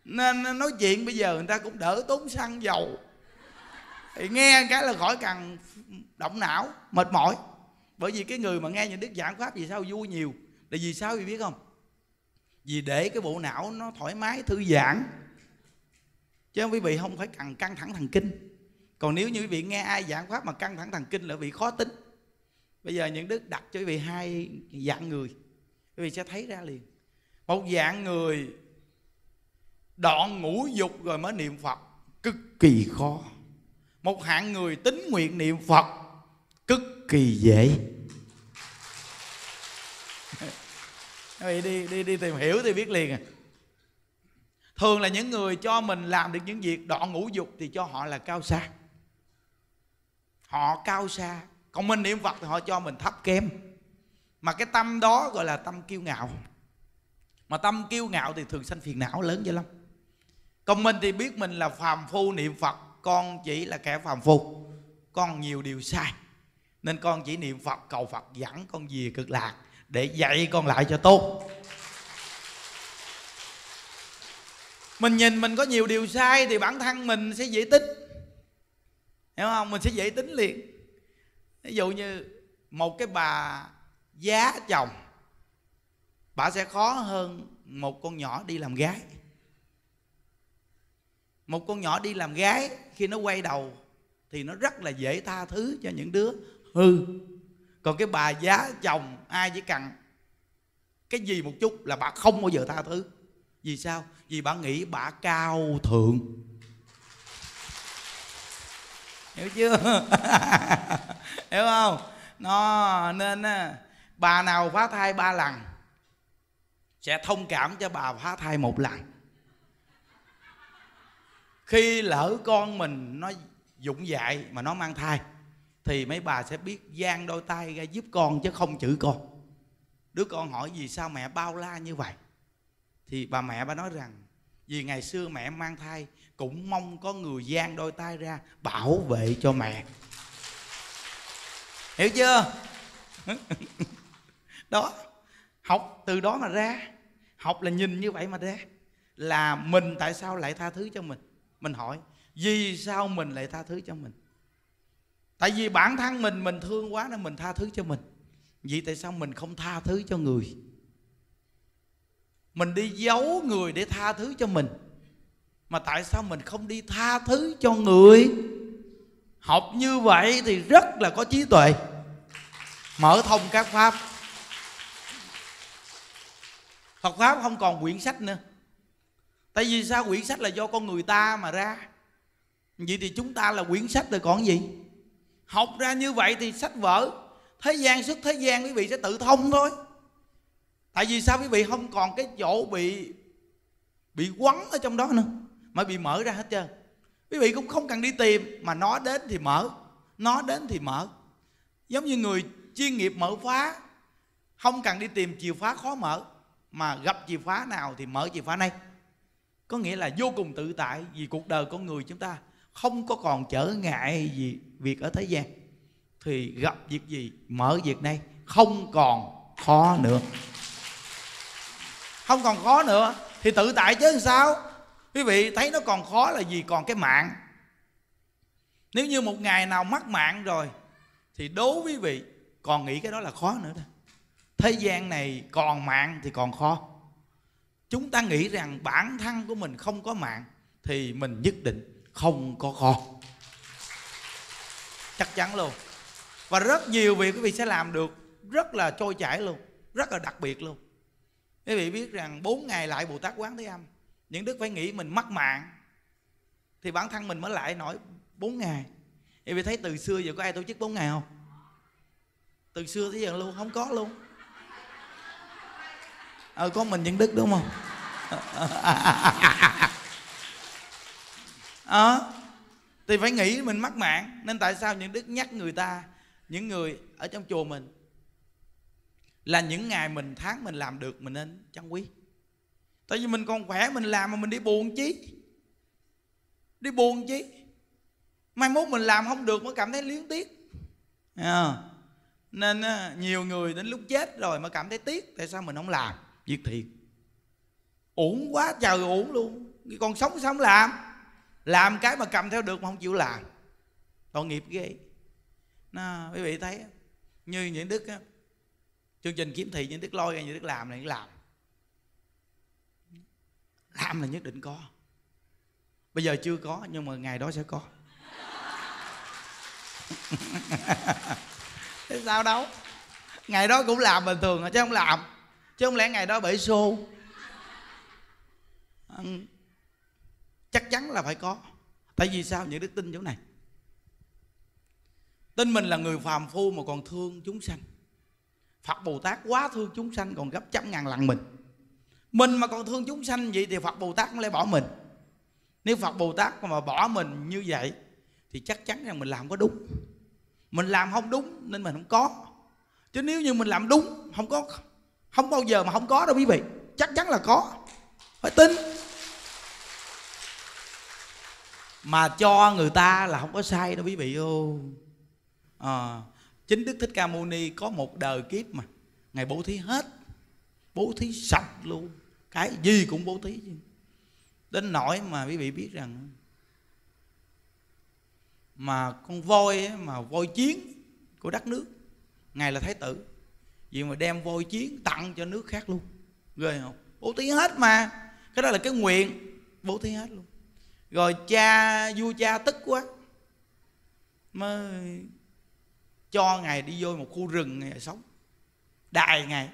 Nên nói chuyện bây giờ người ta cũng đỡ tốn xăng dầu, thì nghe cái là khỏi cần động não mệt mỏi. Bởi vì cái người mà nghe những đức giảng pháp vì sao vui nhiều là vì sao vì biết không? Vì để cái bộ não nó thoải mái thư giãn, chứ quý vị không phải cần căng thẳng thần kinh. Còn nếu như quý vị nghe ai giảng pháp mà căng thẳng thần kinh là quý vị khó tính. Bây giờ những đức đặt cho quý vị hai dạng người, quý vị sẽ thấy ra liền. Một dạng người đoạn ngũ dục rồi mới niệm Phật cực kỳ khó. Một hạng người tín nguyện niệm Phật cực kỳ dễ. Đi, đi, đi, đi tìm hiểu thì biết liền à. Thường là những người cho mình làm được những việc đoạn ngũ dục thì cho họ là cao xa. Họ cao xa. Còn mình niệm Phật thì họ cho mình thấp kém. Mà cái tâm đó gọi là tâm kiêu ngạo. Mà tâm kiêu ngạo thì thường sanh phiền não lớn vậy lắm. Còn mình thì biết mình là phàm phu niệm Phật, con chỉ là kẻ phàm phu, con nhiều điều sai, nên con chỉ niệm Phật cầu Phật dẫn con về cực lạc để dạy con lại cho tốt. Mình nhìn mình có nhiều điều sai thì bản thân mình sẽ dễ tính, hiểu không? Mình sẽ dễ tính liền. Ví dụ như một cái bà giá chồng, bà sẽ khó hơn một con nhỏ đi làm gái. Một con nhỏ đi làm gái khi nó quay đầu thì nó rất là dễ tha thứ cho những đứa hư. Còn cái bà giá chồng ai chỉ cần cái gì một chút là bà không bao giờ tha thứ. Vì sao? Vì bà nghĩ bà cao thượng. Hiểu chưa? Hiểu không? Nó nên bà nào phá thai ba lần sẽ thông cảm cho bà phá thai một lần. Khi lỡ con mình nó dũng dại mà nó mang thai thì mấy bà sẽ biết dang đôi tay ra giúp con chứ không chửi con. Đứa con hỏi vì sao mẹ bao la như vậy, thì bà mẹ bà nói rằng vì ngày xưa mẹ mang thai cũng mong có người dang đôi tay ra bảo vệ cho mẹ. Hiểu chưa? Đó, học từ đó mà ra. Học là nhìn như vậy mà ra. Là mình tại sao lại tha thứ cho mình? Mình hỏi vì sao mình lại tha thứ cho mình? Tại vì bản thân mình, mình thương quá nên mình tha thứ cho mình. Vậy tại sao mình không tha thứ cho người? Mình đi giấu người để tha thứ cho mình, mà tại sao mình không đi tha thứ cho người? Học như vậy thì rất là có trí tuệ, mở thông các pháp. Phật Pháp không còn quyển sách nữa. Tại vì sao? Quyển sách là do con người ta mà ra. Vậy thì chúng ta là quyển sách rồi còn gì? Học ra như vậy thì sách vở thế gian, xuất thế gian quý vị sẽ tự thông thôi. Tại vì sao quý vị không còn cái chỗ bị bị quấn ở trong đó nữa, mà bị mở ra hết trơn. Quý vị cũng không cần đi tìm, mà nó đến thì mở, nó đến thì mở. Giống như người chuyên nghiệp mở khóa, không cần đi tìm chìa khóa khó mở, mà gặp chìa khóa nào thì mở chìa khóa này. Có nghĩa là vô cùng tự tại, vì cuộc đời con người chúng ta không có còn trở ngại gì việc ở thế gian, thì gặp việc gì mở việc này, không còn khó nữa. Không còn khó nữa thì tự tại chứ sao. Quý vị thấy nó còn khó là gì? Còn cái mạng. Nếu như một ngày nào mắc mạng rồi thì đố quý vị còn nghĩ cái đó là khó nữa đó. Thế gian này còn mạng thì còn khó. Chúng ta nghĩ rằng bản thân của mình không có mạng thì mình nhất định không có khó, chắc chắn luôn. Và rất nhiều việc quý vị sẽ làm được rất là trôi chảy luôn, rất là đặc biệt luôn. Quý vị biết rằng bốn ngày lại Bồ Tát Quán Thế Âm, những đức phải nghĩ mình mắc mạng thì bản thân mình mới lại nổi bốn ngày. Quý vị thấy từ xưa giờ có ai tổ chức bốn ngày không? Từ xưa tới giờ luôn không có luôn. Ờ, có mình những đức đúng không? Ờ, à, thì phải nghĩ mình mắc mạng. Nên tại sao những đức nhắc người ta, những người ở trong chùa mình, là những ngày mình, tháng mình làm được mình nên trân quý. Tại vì mình còn khỏe mình làm mà mình đi buồn chí. Đi buồn chí mai mốt mình làm không được mới cảm thấy liếng tiếc à. Nên nhiều người đến lúc chết rồi mới cảm thấy tiếc. Tại sao mình không làm việc thiện? Uổng quá trời uổng luôn. Còn sống sao không làm? Làm cái mà cầm theo được mà không chịu làm, tội nghiệp ghê. Nó, quý vị thấy như những đức á, chương trình kiếm thị những đức lôi ra, những đức làm này làm làm là nhất định có. Bây giờ chưa có nhưng mà ngày đó sẽ có. Thế sao đâu, ngày đó cũng làm bình thường chứ không làm, chứ không lẽ ngày đó bể xô. Chắc chắn là phải có. Tại vì sao? Những đức tin chỗ này, tin mình là người phàm phu mà còn thương chúng sanh. Phật Bồ Tát quá thương chúng sanh còn gấp trăm ngàn lần mình. Mình mà còn thương chúng sanh vậy thì Phật Bồ Tát không lẽ bỏ mình. Nếu Phật Bồ Tát mà bỏ mình như vậy thì chắc chắn rằng mình làm có đúng. Mình làm không đúng nên mình không có. Chứ nếu như mình làm đúng, không có, không bao giờ mà không có đâu quý vị. Chắc chắn là có. Phải tin. Mà cho người ta là không có sai đâu quý vị ô. À, chính Đức Thích Ca Mâu Ni có một đời kiếp mà Ngài bố thí hết, bố thí sạch luôn, cái gì cũng bố thí. Đến nỗi mà quý vị biết rằng mà con voi ấy, mà voi chiến của đất nước, Ngài là Thái tử, vì mà đem voi chiến tặng cho nước khác luôn, ghê không? Bố thí hết mà. Cái đó là cái nguyện, bố thí hết luôn. Rồi cha, vua cha tức quá mới cho Ngài đi vô một khu rừng Ngài sống. Đài Ngài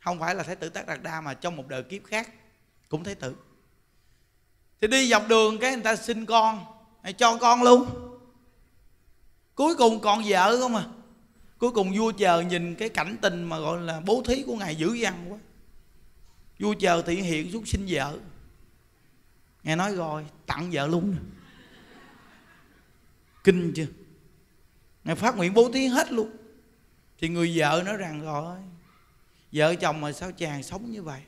không phải là Thái tử Tất Đạt Đa mà trong một đời kiếp khác cũng Thái tử. Thì đi dọc đường cái người ta xin con, Ngài cho con luôn. Cuối cùng còn vợ không à. Cuối cùng vua chờ nhìn cái cảnh tình mà gọi là bố thí của Ngài dữ dằn quá, vua chờ thị hiện xuống xin vợ. Ngài nói rồi tặng vợ luôn. Kinh chưa? Ngài phát nguyện bố thí hết luôn. Thì người vợ nói rằng rồi, vợ chồng mà sao chàng sống như vậy,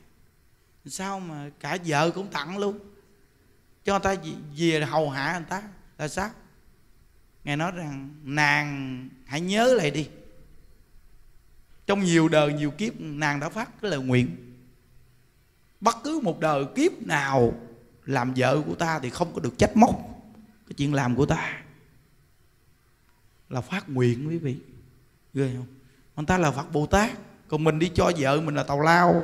sao mà cả vợ cũng tặng luôn, cho người ta về hầu hạ người ta là sao? Ngài nói rằng nàng hãy nhớ lại đi, trong nhiều đời nhiều kiếp nàng đã phát cái lời nguyện, bất cứ một đời kiếp nào làm vợ của ta thì không có được trách móc cái chuyện làm của ta. là phát nguyện quý vị. Ghê không? Người ta là Phật Bồ Tát, còn mình đi cho vợ mình là tào lao.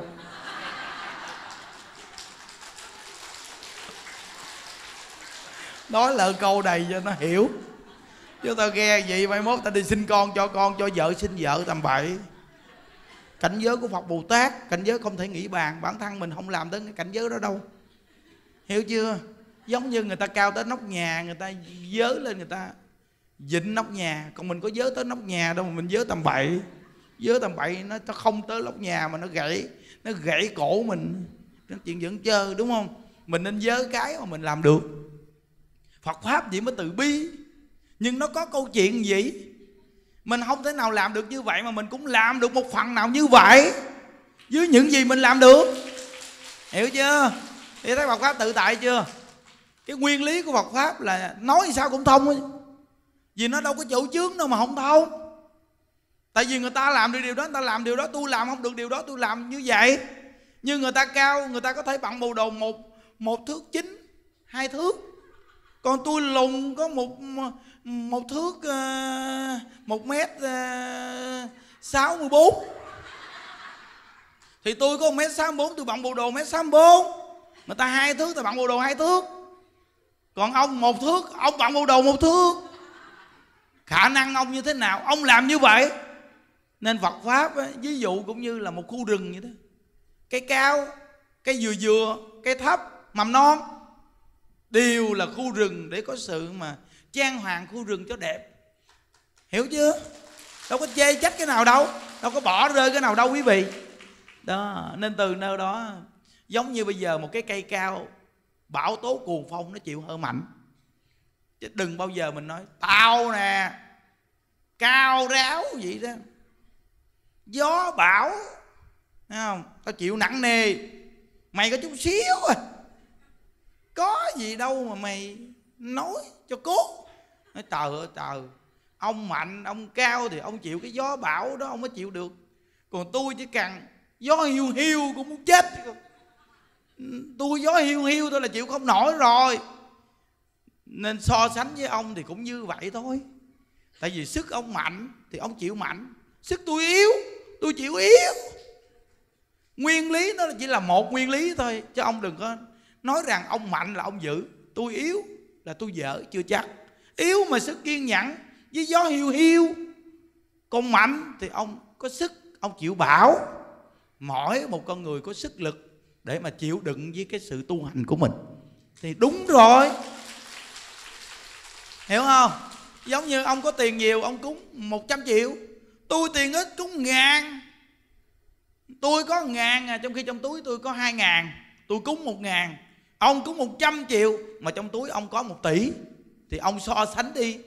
Nói lỡ câu này cho nó hiểu, chứ tao nghe vậy mai mốt ta đi xin con cho con, cho vợ xin vợ tầm bậy. Cảnh giới của Phật Bồ Tát, cảnh giới không thể nghĩ bàn. Bản thân mình không làm tới cái cảnh giới đó đâu, hiểu chưa? Giống như người ta cao tới nóc nhà, người ta giới lên, người ta dịnh nóc nhà. Còn mình có giới tới nóc nhà đâu mà mình giới tầm bậy. Giới tầm bậy nó, nó không tới nóc nhà mà nó gãy, nó gãy cổ mình. Nó chuyện dẫn chơi, đúng không? Mình nên giới cái mà mình làm được. Phật Pháp chỉ mới từ bi. Nhưng nó có câu chuyện gì? Mình không thể nào làm được như vậy, mà mình cũng làm được một phần nào như vậy dưới những gì mình làm được. Hiểu chưa? Thì thấy Phật Pháp tự tại chưa? Cái nguyên lý của Phật Pháp là nói sao cũng thông ấy. Vì nó đâu có chủ chướng đâu mà không thông. Tại vì người ta làm được điều đó, người ta làm điều đó. Tôi làm không được điều đó, tôi làm như vậy. Như người ta cao, người ta có thể bằng bồ đồ một, một thước chín, hai thước. Còn tôi lùng có một một thước một mét sáu mươi bốn thì tôi có một mét sáu mươi bốn, tôi bằng bộ đồ mét sáu mươi bốn. Người ta hai thước, tôi bằng bộ đồ hai thước. Còn ông một thước, ông bằng bộ đồ một thước. Khả năng ông như thế nào, ông làm như vậy. Nên Phật Pháp ấy, ví dụ cũng như là một khu rừng vậy đó. Cái cao, cái vừa vừa, cái thấp, mầm non đều là khu rừng để có sự mà trang hoàng khu rừng cho đẹp. Hiểu chưa? Đâu có chê trách cái nào đâu, đâu có bỏ rơi cái nào đâu quý vị. Đó, nên từ nơi đó giống như bây giờ một cái cây cao, bão tố cuồng phong nó chịu hơi mạnh. Chứ đừng bao giờ mình nói tao nè, cao ráo vậy đó, gió bão, thấy không? Tao chịu nặng nề, mày có chút xíu à. Có gì đâu mà mày nói cho cố. Nói trời ơi trời, ông mạnh, ông cao thì ông chịu cái gió bão đó, ông mới chịu được. Còn tôi chỉ cần gió hiu hiu cũng muốn chết. Tôi gió hiu hiu tôi là chịu không nổi rồi. Nên so sánh với ông thì cũng như vậy thôi. Tại vì sức ông mạnh thì ông chịu mạnh, sức tôi yếu, tôi chịu yếu. Nguyên lý nó chỉ là một nguyên lý thôi. Chứ ông đừng có nói rằng ông mạnh là ông dữ, tôi yếu là tôi dở, chưa chắc. Yếu mà sức kiên nhẫn với gió hiu hiu. Còn mạnh thì ông có sức, ông chịu bão. Mỗi một con người có sức lực để mà chịu đựng với cái sự tu hành của mình thì đúng rồi. Hiểu không? Giống như ông có tiền nhiều, ông cúng một trăm triệu. Tôi tiền ít cúng ngàn. Tôi có ngàn à, trong khi trong túi tôi có hai ngàn. Tôi cúng một ngàn, ông cúng một trăm triệu, mà trong túi ông có một tỷ. Thì ông so sánh đi.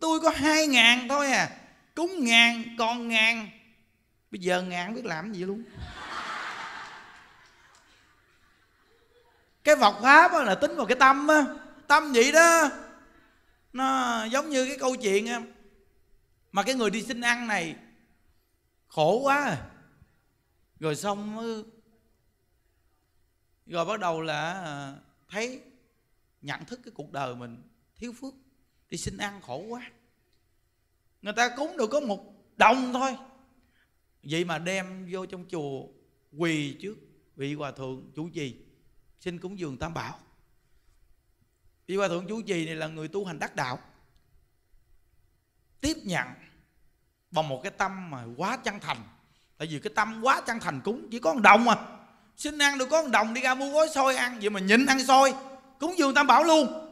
Tôi có hai ngàn thôi à, cúng ngàn, còn ngàn. Bây giờ ngàn không biết làm gì luôn. Cái Phật Pháp là tính vào cái tâm á. Tâm vậy đó. Nó giống như cái câu chuyện á, mà cái người đi xin ăn này khổ quá à. Rồi xong Rồi bắt đầu là thấy nhận thức cái cuộc đời mình thiếu phước. Đi xin ăn khổ quá. Người ta cúng được có một đồng thôi, vậy mà đem vô trong chùa quỳ trước vị hòa thượng chủ trì xin cúng dường tam bảo. Vị hòa thượng chủ trì này là người tu hành đắc đạo, tiếp nhận bằng một cái tâm mà quá chân thành. Tại vì cái tâm quá chân thành cúng chỉ có một đồng à. Xin ăn được có một đồng, đi ra mua gói xôi ăn. Vậy mà nhịn ăn xôi, cúng dường tam bảo luôn.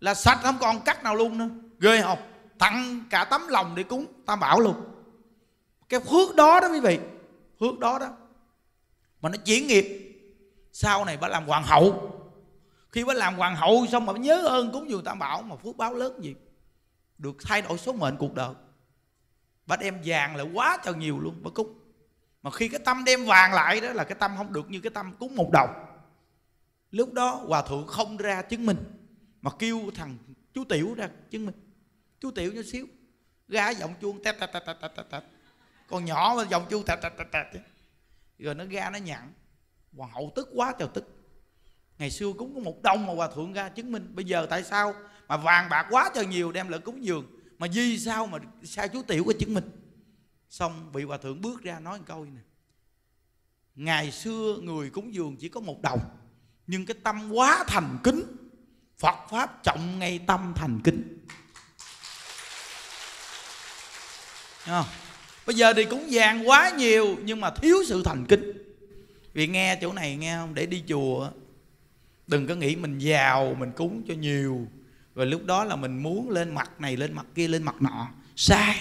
Là sạch không còn cách nào luôn nữa. Ghê không? Tặng cả tấm lòng để cúng tam bảo luôn. Cái phước đó đó quý vị, phước đó đó mà nó chuyển nghiệp. Sau này bà làm hoàng hậu. Khi bà làm hoàng hậu xong mà bà nhớ ơn cúng dường tam bảo, mà phước báo lớn gì, được thay đổi số mệnh cuộc đời. Bà đem vàng lại quá trời nhiều luôn, bà cúng. Mà khi cái tâm đem vàng lại đó là cái tâm không được như cái tâm cúng một đồng. Lúc đó hòa thượng không ra chứng minh, mà kêu thằng chú Tiểu ra chứng minh. Chú Tiểu nhỏ xíu, ra giọng chuông tép tép tép tép tép tép. Còn nhỏ mà giọng chuông tép tép tép tép. Rồi nó ra nó nhận. Hoàng hậu tức quá trời tức. Ngày xưa cúng có một đồng mà hòa thượng ra chứng minh. Bây giờ tại sao mà vàng bạc quá trời nhiều đem lại cúng dường, mà vì sao mà sai chú tiểu có chứng minh. Xong vị hòa thượng bước ra nói một câu này: ngày xưa người cúng dường chỉ có một đồng, nhưng cái tâm quá thành kính, Phật Pháp trọng ngay tâm thành kính. À, bây giờ thì cúng vàng quá nhiều nhưng mà thiếu sự thành kính. Vì nghe chỗ này nghe không, để đi chùa đừng có nghĩ mình giàu mình cúng cho nhiều, rồi lúc đó là mình muốn lên mặt này lên mặt kia lên mặt nọ. Sai.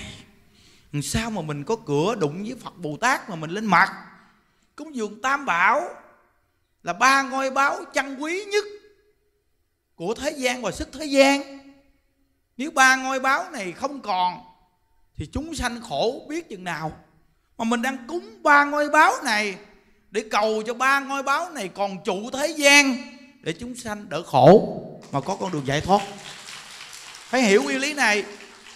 Sao mà mình có cửa đụng với Phật Bồ Tát mà mình lên mặt? Cúng dường tam bảo là ba ngôi báu chân quý nhất của thế gian và sức thế gian. Nếu ba ngôi báu này không còn thì chúng sanh khổ biết chừng nào. Mà mình đang cúng ba ngôi báu này để cầu cho ba ngôi báu này còn trụ thế gian, để chúng sanh đỡ khổ mà có con đường giải thoát. Phải hiểu nguyên lý này.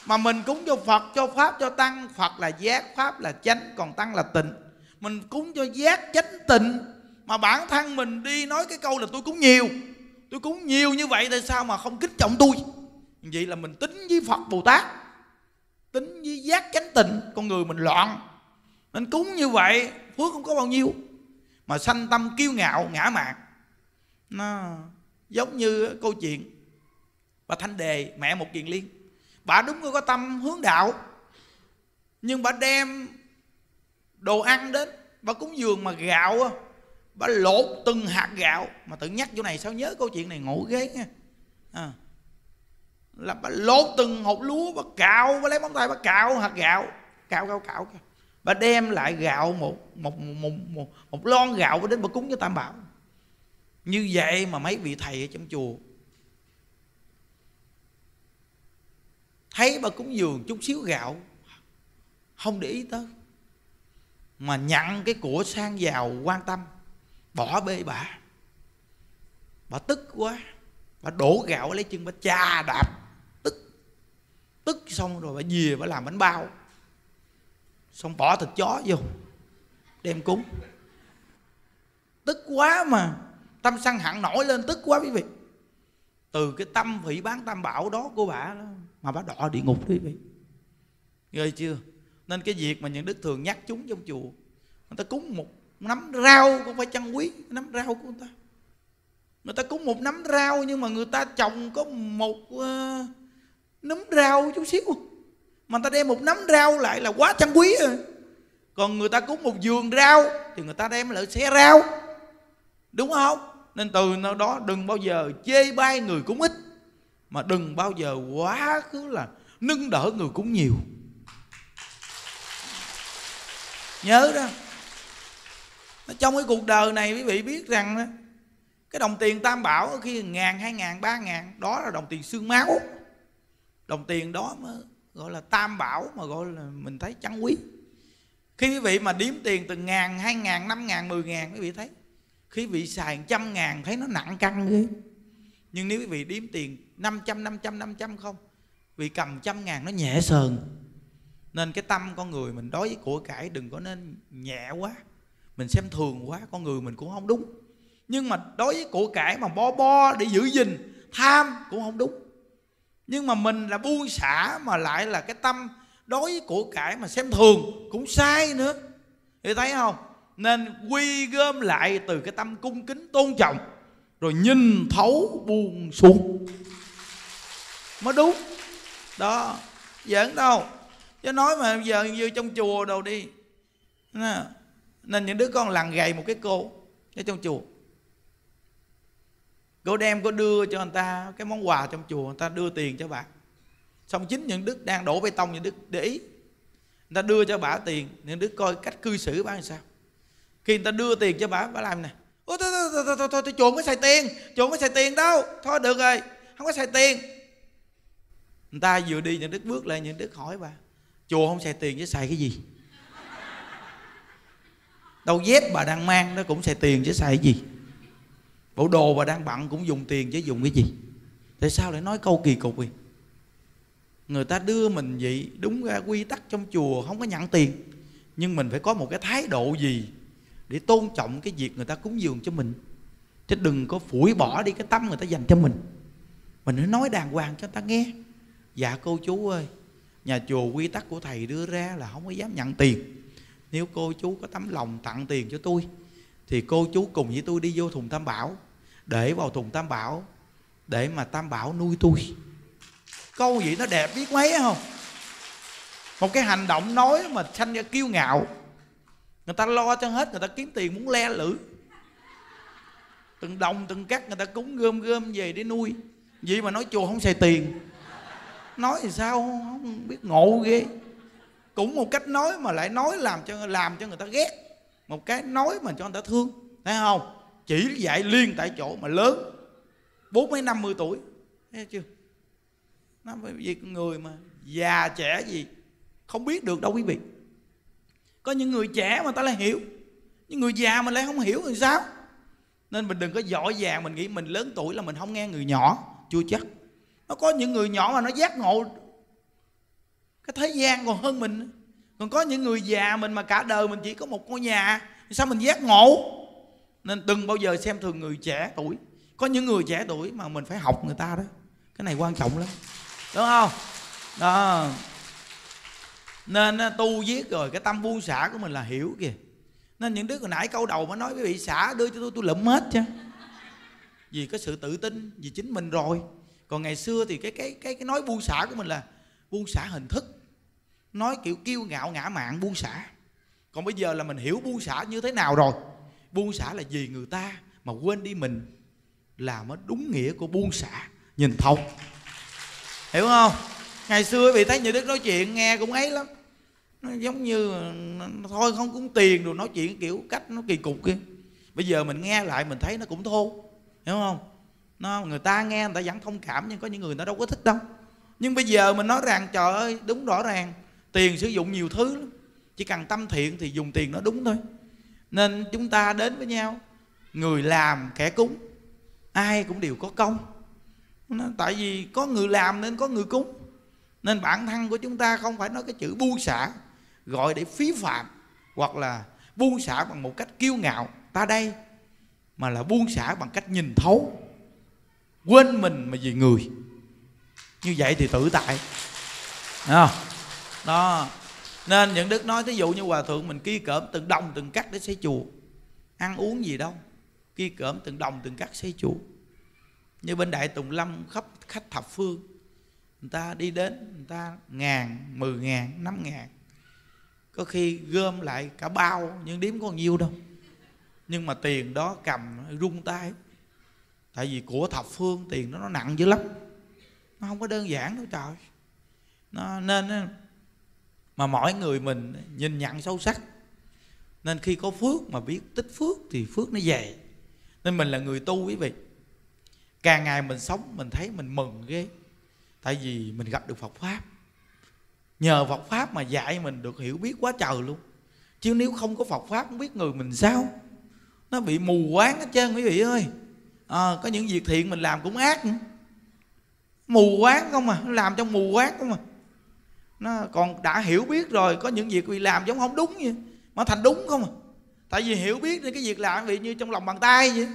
Mà mình cúng cho Phật, cho Pháp, cho Tăng. Phật là giác, Pháp là chánh, còn Tăng là tịnh. Mình cúng cho giác, chánh, tịnh, mà bản thân mình đi nói cái câu là tôi cúng nhiều, tôi cúng nhiều như vậy tại sao mà không kính trọng tôi? Vậy là mình tính với Phật Bồ Tát, tính với giác, chánh, tịnh, con người mình loạn. Nên cúng như vậy phước không có bao nhiêu, mà sanh tâm kiêu ngạo, ngã mạn. Nó giống như câu chuyện bà Thanh Đề, mẹ một Kiền Liên. Bà đúng có tâm hướng đạo, nhưng bà đem đồ ăn đến, bà cúng dường mà gạo, bà lột từng hạt gạo. Mà tự nhắc chỗ này sao nhớ câu chuyện này ngộ ghê nha. À, là bà lột từng hột lúa, bà cạo, bà lấy móng tay bà cạo hạt gạo, cạo cạo cạo. Bà đem lại gạo một một một một, một, một lon gạo bà đến bà cúng cho Tam Bảo. Như vậy mà mấy vị thầy ở trong chùa thấy bà cúng dường chút xíu gạo không để ý tới, mà nhận cái của sang giàu quan tâm, bỏ bê bà. Bà tức quá, bà đổ gạo lấy chân bà chà đạp. Tức Tức xong rồi bà về bà làm bánh bao, xong bỏ thịt chó vô đem cúng. Tức quá mà tâm sân hận nổi lên, tức quá quý vị. Từ cái tâm phỉ bán Tam Bảo đó của bà đó mà bà đọa địa ngục quý vị. Ghê chưa? Nên cái việc mà những đức thường nhắc chúng trong chùa, người ta cúng một nắm rau cũng phải chân quý nắm rau của người ta. Người ta cúng một nắm rau nhưng mà người ta trồng có một uh, nấm rau chút xíu, mà người ta đem một nắm rau lại là quá chân quý rồi. Còn người ta cúng một vườn rau thì người ta đem lại xe rau, đúng không? Nên từ đó đừng bao giờ chê bai người cúng ít, mà đừng bao giờ quá cứ là nâng đỡ người cúng nhiều. Nhớ đó, trong cái cuộc đời này quý vị biết rằng đó, cái đồng tiền Tam Bảo khi ngàn, hai ngàn, ba ngàn đó là đồng tiền xương máu. Đồng tiền đó mới gọi là Tam Bảo, mà gọi là mình thấy chân quý. Khi quý vị mà điếm tiền từ ngàn, hai ngàn, năm ngàn, mười ngàn, quý vị thấy khi quý vị xài trăm ngàn thấy nó nặng căng ghê. Nhưng nếu quý vị điếm tiền năm trăm, năm trăm, năm trăm không, vì cầm trăm ngàn nó nhẹ sờn. Nên cái tâm con người mình đối với của cải đừng có nên nhẹ quá, mình xem thường quá, con người mình cũng không đúng. Nhưng mà đối với của cải mà bo bo để giữ gìn, tham cũng không đúng. Nhưng mà mình là buông xả mà lại là cái tâm đối với của cải mà xem thường cũng sai nữa. Thì thấy không? Nên quy gom lại từ cái tâm cung kính tôn trọng, rồi nhìn thấu buông xuống mới đúng. Đó, giỡn đâu. Chứ nói mà giờ như trong chùa đồ đi. Nên những đứa con lằn gầy một cái cô ở trong chùa, cô đem cô đưa cho người ta cái món quà trong chùa, người ta đưa tiền cho bà. Xong chính những đức đang đổ bê tông, những đức để ý, người ta đưa cho bà tiền, những đức coi cách cư xử bà làm sao. Khi người ta đưa tiền cho bà, bà làm nè: ôi thôi thôi thôi thôi thôi thôi chùa không có xài tiền, chùa không có xài tiền đâu, thôi được rồi, không có xài tiền. Người ta vừa đi, những đức bước lại, những đức hỏi bà: chùa không xài tiền chứ xài cái gì? Đâu dép bà đang mang nó cũng xài tiền chứ xài cái gì? Bộ đồ bà đang bận cũng dùng tiền chứ dùng cái gì? Tại sao lại nói câu kỳ cục vậy? Người ta đưa mình vậy, đúng ra quy tắc trong chùa không có nhận tiền, nhưng mình phải có một cái thái độ gì để tôn trọng cái việc người ta cúng dường cho mình, chứ đừng có phủi bỏ đi cái tâm người ta dành cho mình. Mình phải nói đàng hoàng cho người ta nghe: dạ cô chú ơi, Nhà chùa quy tắc của thầy đưa ra là không có dám nhận tiền. Nếu cô chú có tấm lòng tặng tiền cho tôi thì cô chú cùng với tôi đi vô thùng tam bảo, để vào thùng tam bảo để mà tam bảo nuôi tôi. Câu vậy nó đẹp biết mấy không? Một cái hành động nói mà sanh ra kiêu ngạo. Người ta lo cho hết, người ta kiếm tiền muốn le lử, từng đồng từng cắt người ta cúng gom gom về để nuôi. Vậy mà nói chùa không xài tiền, nói thì sao không biết, ngộ ghê. Cũng một cách nói mà lại nói làm cho làm cho người ta ghét, một cái nói mà cho người ta thương. Thấy không? Chỉ dạy liền tại chỗ mà lớn bốn mấy năm mươi tuổi. Thấy chưa? Nó vì người mà già trẻ gì không biết được đâu quý vị. Có những người trẻ mà ta lại hiểu, những người già mình lại không hiểu thì sao? Nên mình đừng có dội vàng mình nghĩ mình lớn tuổi là mình không nghe người nhỏ. Chưa chắc. Nó có những người nhỏ mà nó giác ngộ cái thế gian còn hơn mình. Còn có những người già mình mà cả đời mình chỉ có một ngôi nhà, sao mình giác ngộ? Nên đừng bao giờ xem thường người trẻ tuổi. Có những người trẻ tuổi mà mình phải học người ta đó. Cái này quan trọng lắm, đúng không? Đó. Nên tu viết rồi cái tâm buông xả của mình là hiểu kìa. Nên những đứa hồi nãy câu đầu mà nói quý vị xả đưa cho tôi, tôi lụm hết chứ. Vì cái sự tự tin vì chính mình rồi. Còn ngày xưa thì cái cái cái, cái nói buông xả của mình là buông xả hình thức, nói kiểu kiêu ngạo ngã mạn buông xả. Còn bây giờ là mình hiểu buông xả như thế nào rồi. Buông xả là vì người ta mà quên đi mình, là mới đúng nghĩa của buông xả. Nhìn thấu, hiểu không? Ngày xưa vì thấy Như Đức nói chuyện nghe cũng ấy lắm, nó giống như thôi không cúng tiền rồi nói chuyện kiểu cách nó kỳ cục kia. Bây giờ mình nghe lại mình thấy nó cũng thô, hiểu không? Nó người ta nghe người ta vẫn thông cảm, nhưng có những người nó đâu có thích đâu. Nhưng bây giờ mình nói rằng trời ơi đúng rõ ràng, tiền sử dụng nhiều thứ lắm, chỉ cần tâm thiện thì dùng tiền nó đúng thôi. Nên chúng ta đến với nhau, người làm kẻ cúng ai cũng đều có công. Tại vì có người làm nên có người cúng. Nên bản thân của chúng ta không phải nói cái chữ buông xả gọi để phí phạm, hoặc là buông xả bằng một cách kiêu ngạo ta đây, mà là buông xả bằng cách nhìn thấu, quên mình mà vì người. Như vậy thì tự tại. Đó, đó. Nên những đức nói thí dụ như hòa thượng mình ki cỡm từng đồng từng cắt để xây chùa, ăn uống gì đâu, ki cỡm từng đồng từng cắt xây chùa. Như bên Đại Tùng Lâm khắp khách thập phương, người ta đi đến người ta ngàn, mười ngàn, năm ngàn, có khi gom lại cả bao, nhưng điếm có nhiêu đâu. Nhưng mà tiền đó cầm rung tay, tại vì của thập phương tiền đó nó nặng dữ lắm, nó không có đơn giản đâu trời. Nó, nên mà mỗi người mình nhìn nhận sâu sắc. Nên khi có phước mà biết tích phước thì phước nó dày. Nên mình là người tu quý vị, càng ngày mình sống mình thấy mình mừng ghê. Tại vì mình gặp được Phật Pháp, nhờ Phật Pháp mà dạy mình được hiểu biết quá trời luôn. Chứ nếu không có Phật Pháp không biết người mình sao, nó bị mù quáng hết trơn quý vị ơi. À, có những việc thiện mình làm cũng ác nữa. Mù quáng không mà, nó làm trong mù quáng không mà. Nó còn đã hiểu biết rồi, có những việc vì làm giống không đúng vậy mà thành đúng không à. Tại vì hiểu biết nên cái việc làm bị như trong lòng bàn tay vậy.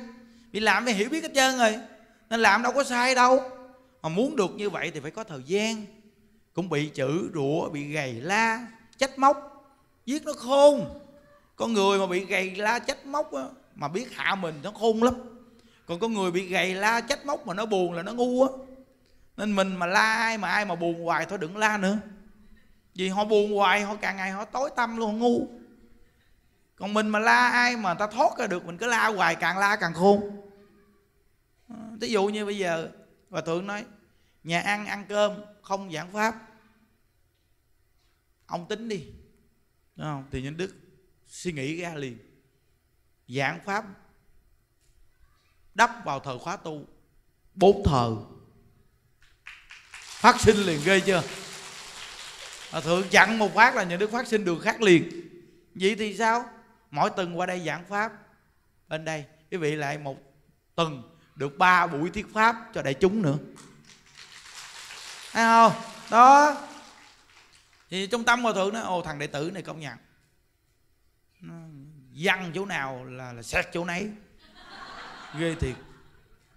Vì làm phải hiểu biết hết trơn rồi, nên làm đâu có sai đâu. Mà muốn được như vậy thì phải có thời gian, cũng bị chửi rủa, bị gầy la, trách móc, giết nó khôn. Con người mà bị gầy la trách móc á, mà biết hạ mình nó khôn lắm. Còn con người bị gầy la trách móc mà nó buồn là nó ngu á. Nên mình mà la ai mà ai mà buồn hoài thôi đừng la nữa. Vì họ buồn hoài họ càng ngày họ tối tâm luôn, họ ngu. Còn mình mà la ai mà ta thoát ra được, mình cứ la hoài, càng la càng khôn. Ví dụ như bây giờ Hòa Thượng nói nhà ăn ăn cơm không giảng pháp, ông tính đi, đúng không? Thì Nhân Đức suy nghĩ ra liền, giảng pháp đắp vào thờ khóa tu, bốn thờ phát sinh liền, ghê chưa? Hòa Thượng chặn một phát là Nhân Đức phát sinh đường khác liền. Vậy thì sao? Mỗi tuần qua đây giảng pháp, bên đây quý vị lại một tuần được ba buổi thuyết pháp cho đại chúng nữa, thấy không? Đó. Thì trong tâm Hòa Thượng nói ồ thằng đệ tử này công nhận, nó văng chỗ nào là, là xét chỗ nấy, ghê thiệt.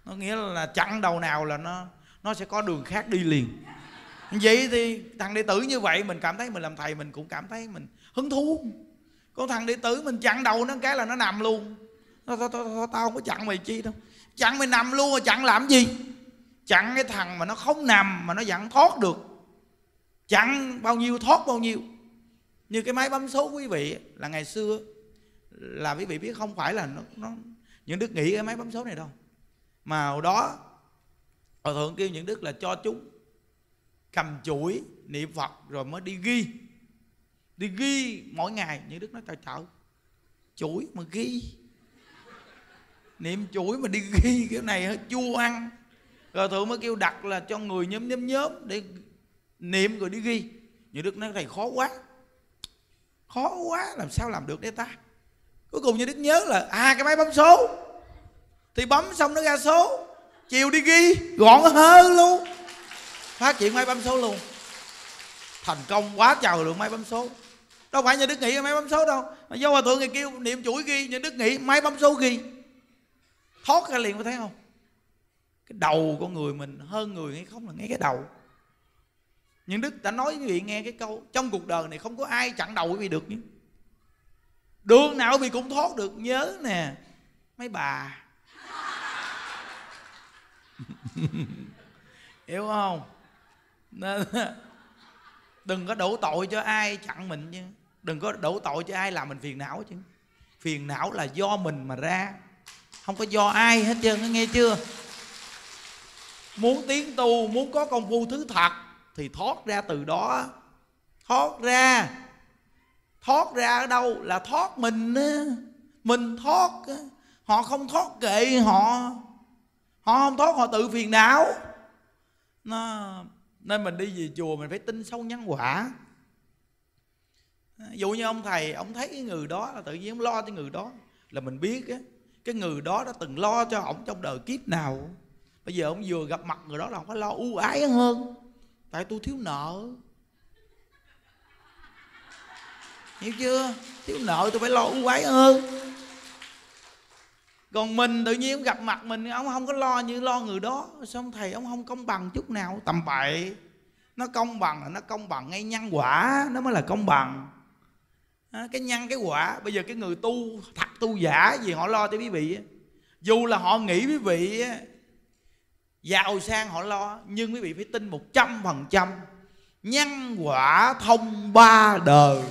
Nó nghĩa là chặn đầu nào là nó nó sẽ có đường khác đi liền. Vậy thì thằng đệ tử như vậy mình cảm thấy mình làm thầy mình cũng cảm thấy mình hứng thú. Con thằng đệ tử mình chặn đầu nó cái là nó nằm luôn. Tao ta, ta, ta, ta không có chặn mày chi đâu. Chặn mày nằm luôn rồi chặn làm gì? Chặn cái thằng mà nó không nằm mà nó vẫn thoát được. Chặn bao nhiêu thoát bao nhiêu. Như cái máy bấm số quý vị là ngày xưa là quý vị biết không phải là nó, nó Nhuận Đức nghĩ cái máy bấm số này đâu. Mà hồi đó Hòa Thượng kêu Nhuận Đức là cho chúng cầm chuỗi niệm Phật rồi mới đi ghi. Đi ghi mỗi ngày. Nhuận Đức nói trời trời, chuỗi mà ghi, niệm chuỗi mà đi ghi kiểu này hơi chua ăn. Rồi Thượng mới kêu đặt là cho người nhóm nhóm nhóm để niệm rồi đi ghi. Nhuận Đức nói thầy khó quá, khó quá làm sao làm được đấy ta. Cuối cùng Nhuận Đức nhớ là à cái máy bấm số thì bấm xong nó ra số, chiều đi ghi gọn hơ luôn. Phát triển máy bấm số luôn. Thành công quá trời lượng máy bấm số. Đâu phải Nhuận Đức nghĩ máy bấm số đâu. Do Hòa Thượng này kêu niệm chuỗi ghi, Nhuận Đức nghĩ máy bấm số ghi. Thoát ra liền, có thấy không? Cái đầu con người mình hơn người hay không là ngay cái đầu. Nhưng Đức đã nói quý vị nghe cái câu trong cuộc đời này không có ai chặn đầu quý vị được nhỉ? Đường nào quý vị cũng thoát được. Nhớ nè mấy bà hiểu không? Nên đừng có đổ tội cho ai chặn mình chứ. Đừng có đổ tội cho ai làm mình phiền não chứ. Phiền não là do mình mà ra, không có do ai hết trơn, nghe chưa? Muốn tiến tu, muốn có công phu thứ thật thì thoát ra từ đó. Thoát ra. Thoát ra ở đâu? Là thoát mình. Mình thoát. Họ không thoát kệ họ. Họ không thoát, họ tự phiền não. Nên mình đi về chùa mình phải tin sâu nhân quả. Ví dụ như ông thầy, ông thấy cái người đó là tự nhiên ông lo cho người đó, là mình biết á, cái người đó đã từng lo cho ổng trong đời kiếp nào. Bây giờ ông vừa gặp mặt người đó là ông phải lo ưu ái hơn. Tại tôi thiếu nợ. Hiểu chưa? Thiếu nợ tôi phải lo ưu ái hơn. Còn mình tự nhiên ông gặp mặt mình, ông không có lo như lo người đó. Sao ông thầy ông không công bằng chút nào? Tầm bậy. Nó công bằng là nó công bằng ngay nhân quả, nó mới là công bằng. Cái nhân cái quả. Bây giờ cái người tu thật tu giả gì họ lo cho quý vị. Dù là họ nghĩ quý vị giàu sang họ lo, nhưng quý vị phải tin một trăm phần trăm nhân quả thông ba đời.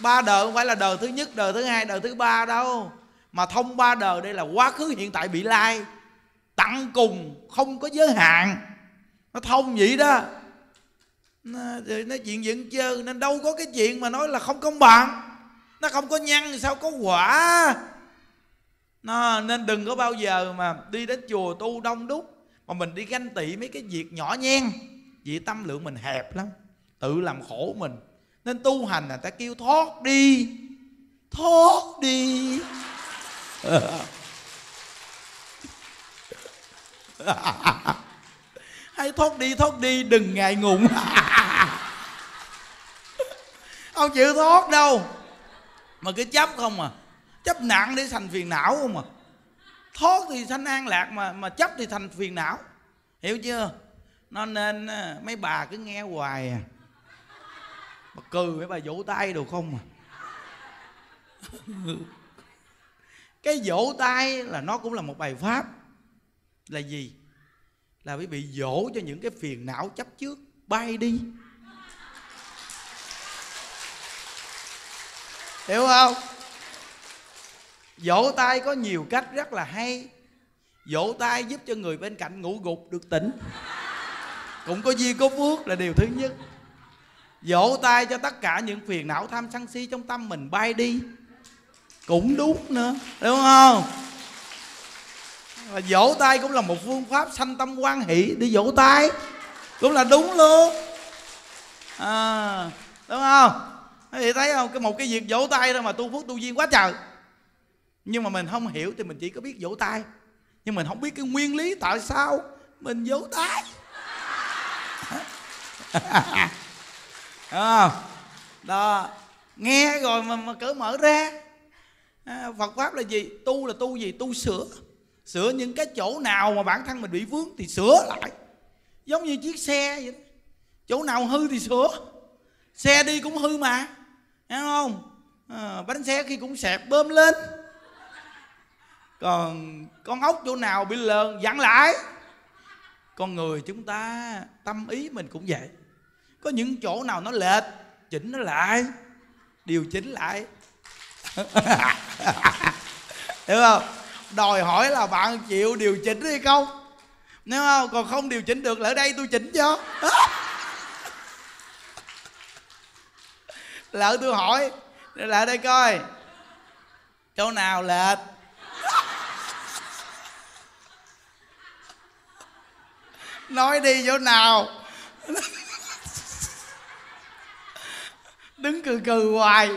Ba đời không phải là đời thứ nhất, đời thứ hai, đời thứ ba đâu, mà thông ba đời. Đây là quá khứ, hiện tại, vị lai, tận cùng, không có giới hạn. Nó thông vậy đó. Nó, nó chuyện dẫn chơi. Nên đâu có cái chuyện mà nói là không công bằng. Nó không có nhân sao có quả. Nó, nên đừng có bao giờ mà đi đến chùa tu đông đúc mà mình đi ganh tị mấy cái việc nhỏ nhen. Vì tâm lượng mình hẹp lắm, tự làm khổ mình. Nên tu hành là ta kêu thoát đi. Thoát đi. Hay thoát đi, thoát đi, đừng ngại ngùng. Không chịu thoát đâu mà cứ chấp không à. Chấp nặng để thành phiền não không à. Thoát thì sanh an lạc mà mà chấp thì thành phiền não. Hiểu chưa? Nó nên mấy bà cứ nghe hoài à. Bà cười mấy bà vỗ tay đồ không à. Cái vỗ tay là nó cũng là một bài pháp. Là gì? Là quý vị vỗ cho những cái phiền não chấp trước bay đi. Hiểu không? Vỗ tay có nhiều cách rất là hay. Vỗ tay giúp cho người bên cạnh ngủ gục được tỉnh, cũng có duyên có phước là điều thứ nhất. Vỗ tay cho tất cả những phiền não tham sân si trong tâm mình bay đi, cũng đúng nữa, đúng không? Và vỗ tay cũng là một phương pháp sanh tâm hoan hỷ. Đi vỗ tay cũng là đúng luôn à, đúng không? Thì thấy không, cái một cái việc vỗ tay thôi mà tu phước tu duyên quá trời. Nhưng mà mình không hiểu thì mình chỉ có biết vỗ tay, nhưng mình không biết cái nguyên lý tại sao mình vỗ tay. À, đó, nghe rồi mà, mà cỡ mở ra. À, Phật Pháp là gì? Tu là tu gì? Tu sửa. Sửa những cái chỗ nào mà bản thân mình bị vướng thì sửa lại. Giống như chiếc xe vậy đó. Chỗ nào hư thì sửa. Xe đi cũng hư mà, hiểu không? À, bánh xe khi cũng sẹp bơm lên. Còn con ốc chỗ nào bị lờn dặn lại. Con người chúng ta, tâm ý mình cũng vậy. Có những chỗ nào nó lệch, chỉnh nó lại, điều chỉnh lại. Hiểu không? Đòi hỏi là bạn chịu điều chỉnh hay không? Nếu không, còn không điều chỉnh được, lại đây tôi chỉnh cho. Lỡ tôi hỏi, lại đây coi chỗ nào lệch. Nói đi chỗ nào. Đứng cừ cừ hoài.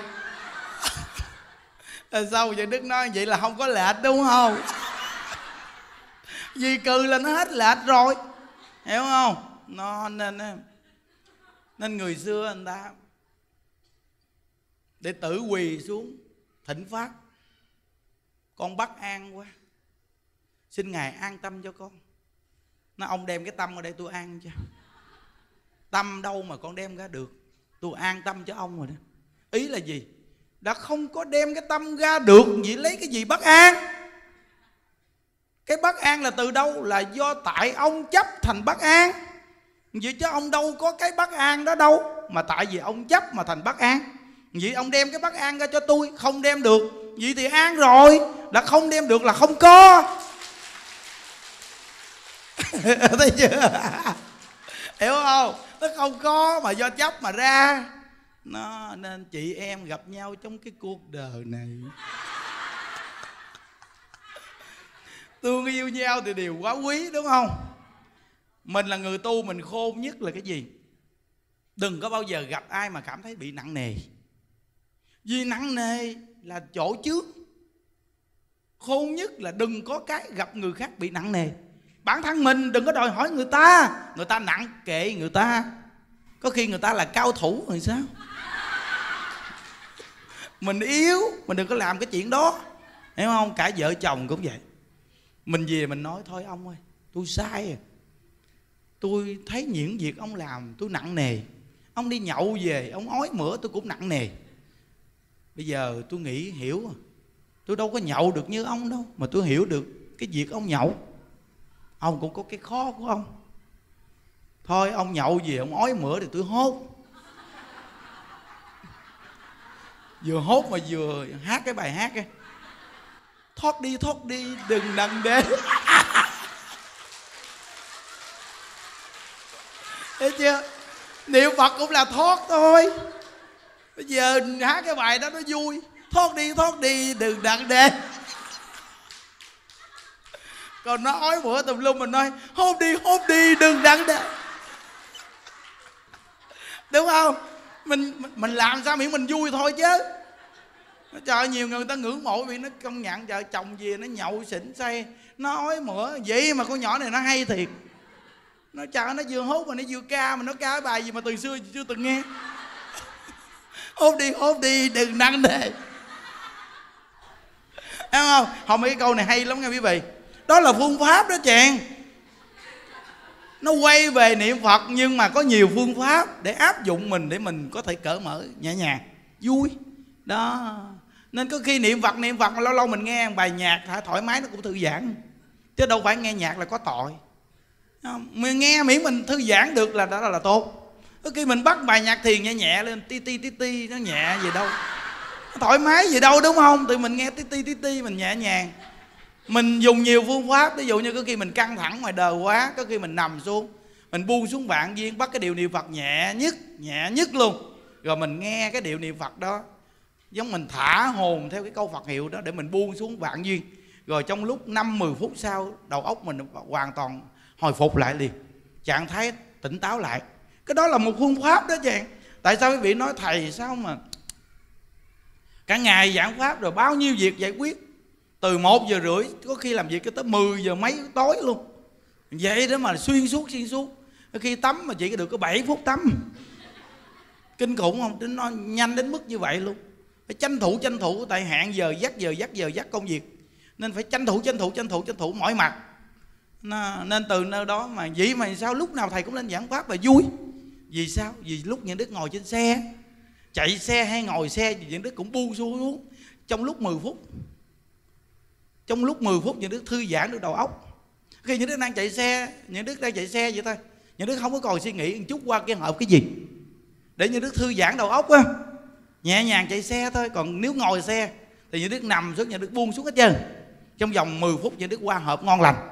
Rồi sau vậy Đức nói vậy là không có lệch đúng không? Vì cừ là nó hết lệch rồi, hiểu không? Nó nên nên người xưa người ta để tử quỳ xuống thỉnh pháp: con bất an quá, xin Ngài an tâm cho con. Nó ông đem cái tâm ở đây tôi an cho. Tâm đâu mà con đem ra được, tôi an tâm cho ông rồi đó. Ý là gì? Đã không có đem cái tâm ra được, vậy lấy cái gì bất an? Cái bất an là từ đâu? Là do tại ông chấp thành bất an. Vậy chứ ông đâu có cái bất an đó đâu. Mà tại vì ông chấp mà thành bất an. Vậy ông đem cái bất an ra cho tôi, không đem được, vậy thì an rồi. Là không đem được là không có. Thấy chưa? Hiểu không? Nó không có mà do chấp mà ra. Nó nên chị em gặp nhau trong cái cuộc đời này, tương yêu nhau thì điều quá quý, đúng không? Mình là người tu, mình khôn nhất là cái gì? Đừng có bao giờ gặp ai mà cảm thấy bị nặng nề. Vì nặng nề là chỗ trước. Khôn nhất là đừng có cái gặp người khác bị nặng nề. Bản thân mình đừng có đòi hỏi người ta. Người ta nặng kệ người ta. Có khi người ta là cao thủ rồi sao? Mình yếu, mình đừng có làm cái chuyện đó. Hiểu không? Cả vợ chồng cũng vậy. Mình về mình nói thôi ông ơi, tôi sai rồi. Tôi thấy những việc ông làm tôi nặng nề. Ông đi nhậu về, ông ói mửa tôi cũng nặng nề. Bây giờ tôi nghĩ hiểu rồi. Tôi đâu có nhậu được như ông đâu. Mà tôi hiểu được cái việc ông nhậu. Ông cũng có cái khó của ông. Thôi ông nhậu gì ông ói mửa thì tôi hốt. Vừa hốt mà vừa hát cái bài hát ấy. Thoát đi thoát đi đừng nặng đế. Thấy chưa? Niệm Phật cũng là thoát thôi. Bây giờ hát cái bài đó nó vui. Thoát đi thoát đi đừng nặng đế. Còn nó ói bữa tùm lum mình nói hốt đi hốt đi đừng đặng đặng. Đúng không? Mình mình làm sao miễn mình vui thôi chứ. Trời, nhiều người ta ngưỡng mộ vì nó công nhận vợ chồng gì nó nhậu xỉn say, nó ói mửa. Vậy mà con nhỏ này nó hay thiệt. Nó trời nó vừa hốt mà nó vừa ca, mà nó ca cái bài gì mà từ xưa chưa từng nghe. Hốt đi hốt đi đừng đặng đề. Đúng không? Không, mấy cái câu này hay lắm nha quý vị. Đó là phương pháp đó chàng. Nó quay về niệm Phật nhưng mà có nhiều phương pháp để áp dụng mình, để mình có thể cởi mở, nhẹ nhàng, vui. Đó. Nên có khi niệm Phật, niệm Phật mà lâu lâu mình nghe bài nhạc thoải mái nó cũng thư giãn. Chứ đâu phải nghe nhạc là có tội. Mình nghe miễn mình thư giãn được là đó là tốt. Có khi mình bắt bài nhạc thiền nhẹ nhẹ lên, ti ti ti ti, nó nhẹ gì đâu. Nó thoải mái gì đâu đúng không? Tụi mình nghe ti ti ti ti mình nhẹ nhàng. Mình dùng nhiều phương pháp, ví dụ như có khi mình căng thẳng ngoài đời quá, có khi mình nằm xuống, mình buông xuống vạn duyên, bắt cái điệu niệm Phật nhẹ nhất, nhẹ nhất luôn. Rồi mình nghe cái điệu niệm Phật đó, giống mình thả hồn theo cái câu Phật hiệu đó để mình buông xuống vạn duyên. Rồi trong lúc năm mười phút sau, đầu óc mình hoàn toàn hồi phục lại liền, trạng thái tỉnh táo lại. Cái đó là một phương pháp đó chàng. Tại sao quý vị nói thầy sao mà cả ngày giảng pháp rồi bao nhiêu việc giải quyết? Từ một giờ rưỡi có khi làm việc tới mười giờ mấy tối luôn. Vậy đó mà xuyên suốt xuyên suốt. Khi tắm mà chỉ được có bảy phút tắm. Kinh khủng không? Nó nhanh đến mức như vậy luôn. Phải tranh thủ tranh thủ tại hạn giờ dắt giờ dắt giờ dắt công việc. Nên phải tranh thủ tranh thủ tranh thủ tranh thủ mỏi mặt. Nên từ nơi đó mà vậy mà sao lúc nào thầy cũng lên giảng pháp và vui. Vì sao? Vì lúc Nhuận Đức ngồi trên xe, chạy xe hay ngồi xe thì Nhuận Đức cũng buông xuống. Trong lúc mười phút, trong lúc mười phút Nhuận Đức thư giãn được đầu óc. Khi Nhuận Đức đang chạy xe, Nhuận Đức đang chạy xe vậy thôi, Nhuận Đức không có còn suy nghĩ một chút qua cái hộp cái gì để Nhuận Đức thư giãn đầu óc á, nhẹ nhàng chạy xe thôi. Còn nếu ngồi xe thì Nhuận Đức nằm xuống, Nhuận Đức buông xuống hết trơn. Trong vòng mười phút Nhuận Đức qua hộp ngon lành,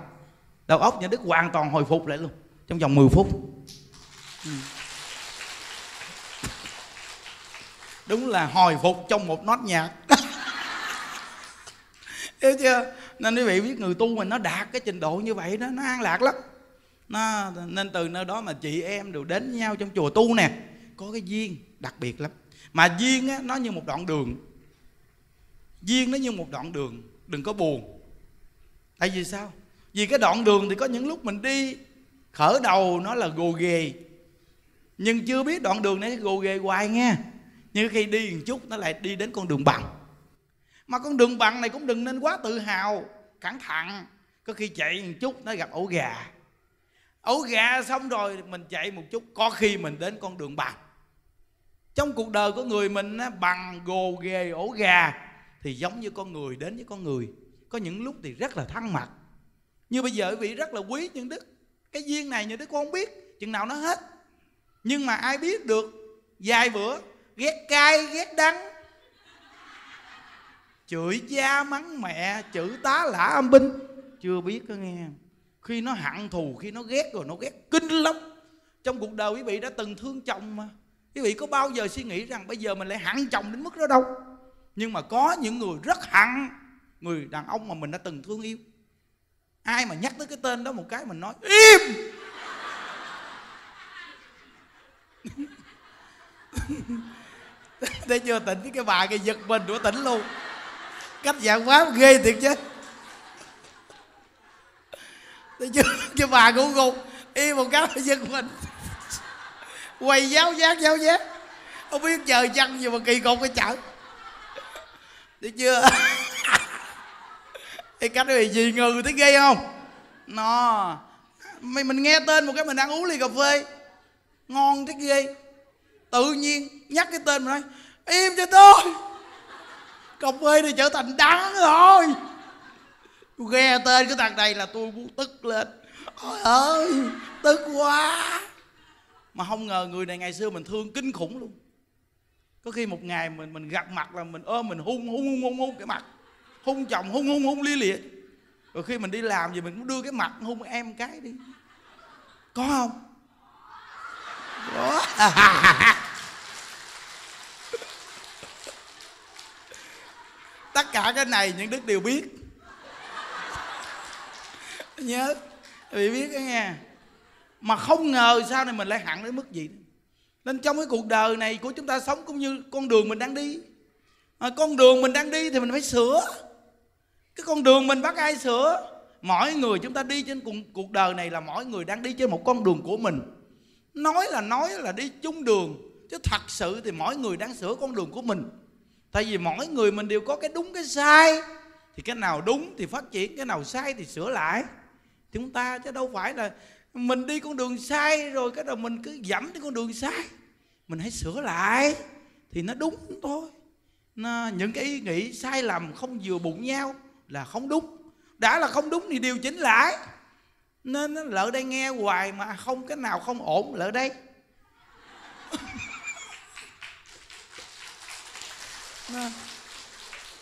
đầu óc Nhuận Đức hoàn toàn hồi phục lại luôn trong vòng mười phút. Ừ. Đúng là hồi phục trong một nốt nhạc. Hiểu chưa? Nên quý vị biết người tu mình nó đạt cái trình độ như vậy đó, nó an lạc lắm. Nó, nên từ nơi đó mà chị em đều đến với nhau trong chùa tu nè, có cái duyên đặc biệt lắm. Mà duyên á, nó như một đoạn đường. Duyên nó như một đoạn đường, đừng có buồn. Tại vì sao? Vì cái đoạn đường thì có những lúc mình đi khởi đầu nó là gồ ghề, nhưng chưa biết đoạn đường này gồ ghề hoài nghe. Nhưng khi đi một chút nó lại đi đến con đường bằng. Mà con đường bằng này cũng đừng nên quá tự hào, cẩn thận. Có khi chạy một chút nó gặp ổ gà. Ổ gà xong rồi mình chạy một chút, có khi mình đến con đường bằng. Trong cuộc đời của người mình bằng gồ ghề ổ gà thì giống như con người đến với con người. Có những lúc thì rất là thân mật. Như bây giờ quý vị rất là quý Nhuận Đức. Cái duyên này Nhuận Đức cũng không biết chừng nào nó hết. Nhưng mà ai biết được, vài bữa ghét cay, ghét đắng, chửi cha mắng mẹ, chửi tá lả âm binh, chưa biết có nghe. Khi nó hận thù, khi nó ghét rồi nó ghét kinh lắm. Trong cuộc đời quý vị đã từng thương chồng mà, quý vị có bao giờ suy nghĩ rằng bây giờ mình lại hận chồng đến mức đó đâu. Nhưng mà có những người rất hận người đàn ông mà mình đã từng thương yêu. Ai mà nhắc tới cái tên đó một cái mình nói im. Để chưa tỉnh cái bà kia giật mình đũa tỉnh luôn. Cách dạng quá ghê thiệt chứ. Để chưa cái bà cũng gục im một cái giật mình. Quầy giáo giác giáo giác. Không biết trời chăng gì mà kỳ cục cái chợ. Để chưa. Cái cách này gì ngừ thấy ghê không? Nó mình, mình nghe tên một cái mình đang uống ly cà phê ngon thấy ghê. Tự nhiên nhắc cái tên mình nói im cho tôi, cà phê này trở thành đắng rồi. Tôi nghe tên cái thằng này là tôi muốn tức lên. Ôi ơi tức quá. Mà không ngờ người này ngày xưa mình thương kinh khủng luôn. Có khi một ngày mình mình gặp mặt là mình ôm mình hung hung hung hung, hung cái mặt. Hung chồng hung hung hung lia lịa. Rồi khi mình đi làm gì mình cũng đưa cái mặt hung em cái đi. Có không? Có. Tất cả cái này những Đức đều biết. Nhớ vì biết đó nghe. Mà không ngờ sau này mình lại hận đến mức gì. Nên trong cái cuộc đời này của chúng ta sống cũng như con đường mình đang đi. À, con đường mình đang đi thì mình phải sửa. Cái con đường mình bắt ai sửa? Mỗi người chúng ta đi trên cuộc, cuộc đời này là mỗi người đang đi trên một con đường của mình. Nói là nói là đi chung đường, chứ thật sự thì mỗi người đang sửa con đường của mình. Tại vì mỗi người mình đều có cái đúng cái sai. Thì cái nào đúng thì phát triển, cái nào sai thì sửa lại thì chúng ta. Chứ đâu phải là mình đi con đường sai rồi cái đầu mình cứ dẫm trên con đường sai. Mình hãy sửa lại thì nó đúng thôi. Nó, những cái ý nghĩ sai lầm không vừa bụng nhau là không đúng. Đã là không đúng thì điều chỉnh lại. Nên lỡ đây nghe hoài mà không cái nào không ổn lỡ đây.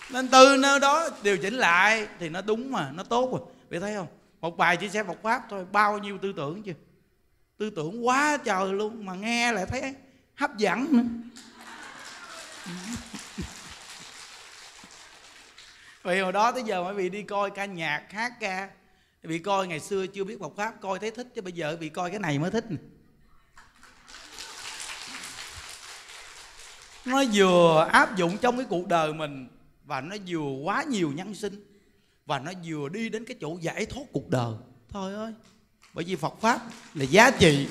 Nên từ nơi đó điều chỉnh lại thì nó đúng mà, nó tốt rồi. Vậy thấy không? Một bài chia sẻ Phật Pháp thôi, bao nhiêu tư tưởng chưa? Tư tưởng quá trời luôn mà nghe lại thấy hấp dẫn nữa. Vì hồi đó tới giờ mọi vị đi coi ca nhạc, hát ca. Vì coi ngày xưa chưa biết Phật Pháp, coi thấy thích. Chứ bây giờ vì coi cái này mới thích này. Nó vừa áp dụng trong cái cuộc đời mình, và nó vừa quá nhiều nhân sinh, và nó vừa đi đến cái chỗ giải thoát cuộc đời. Thôi ơi. Bởi vì Phật Pháp là giá trị,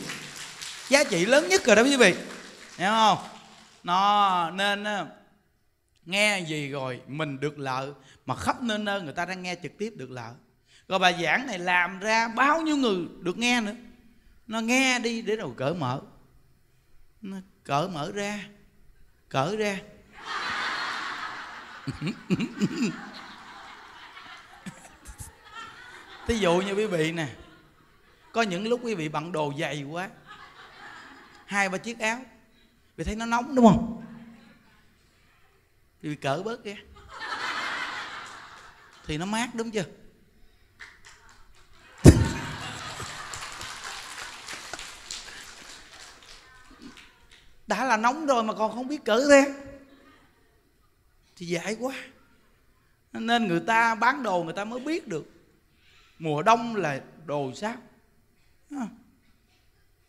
giá trị lớn nhất rồi đó quý vị. Hiểu không? Nó nên nghe gì rồi mình được lợi. Mà khắp nơi nơi người ta đang nghe trực tiếp được lợi. Rồi bà giảng này làm ra bao nhiêu người được nghe nữa. Nó nghe đi để rồi cởi mở. Nó cởi mở ra. Cởi ra. Thí dụ như quý vị nè, có những lúc quý vị bận đồ dày quá, hai ba chiếc áo, vì thấy nó nóng đúng không? Vì cởi bớt ra thì nó mát đúng chưa? Đã là nóng rồi mà còn không biết cởi ra thì dại quá. Nên người ta bán đồ người ta mới biết được mùa đông là đồ sao.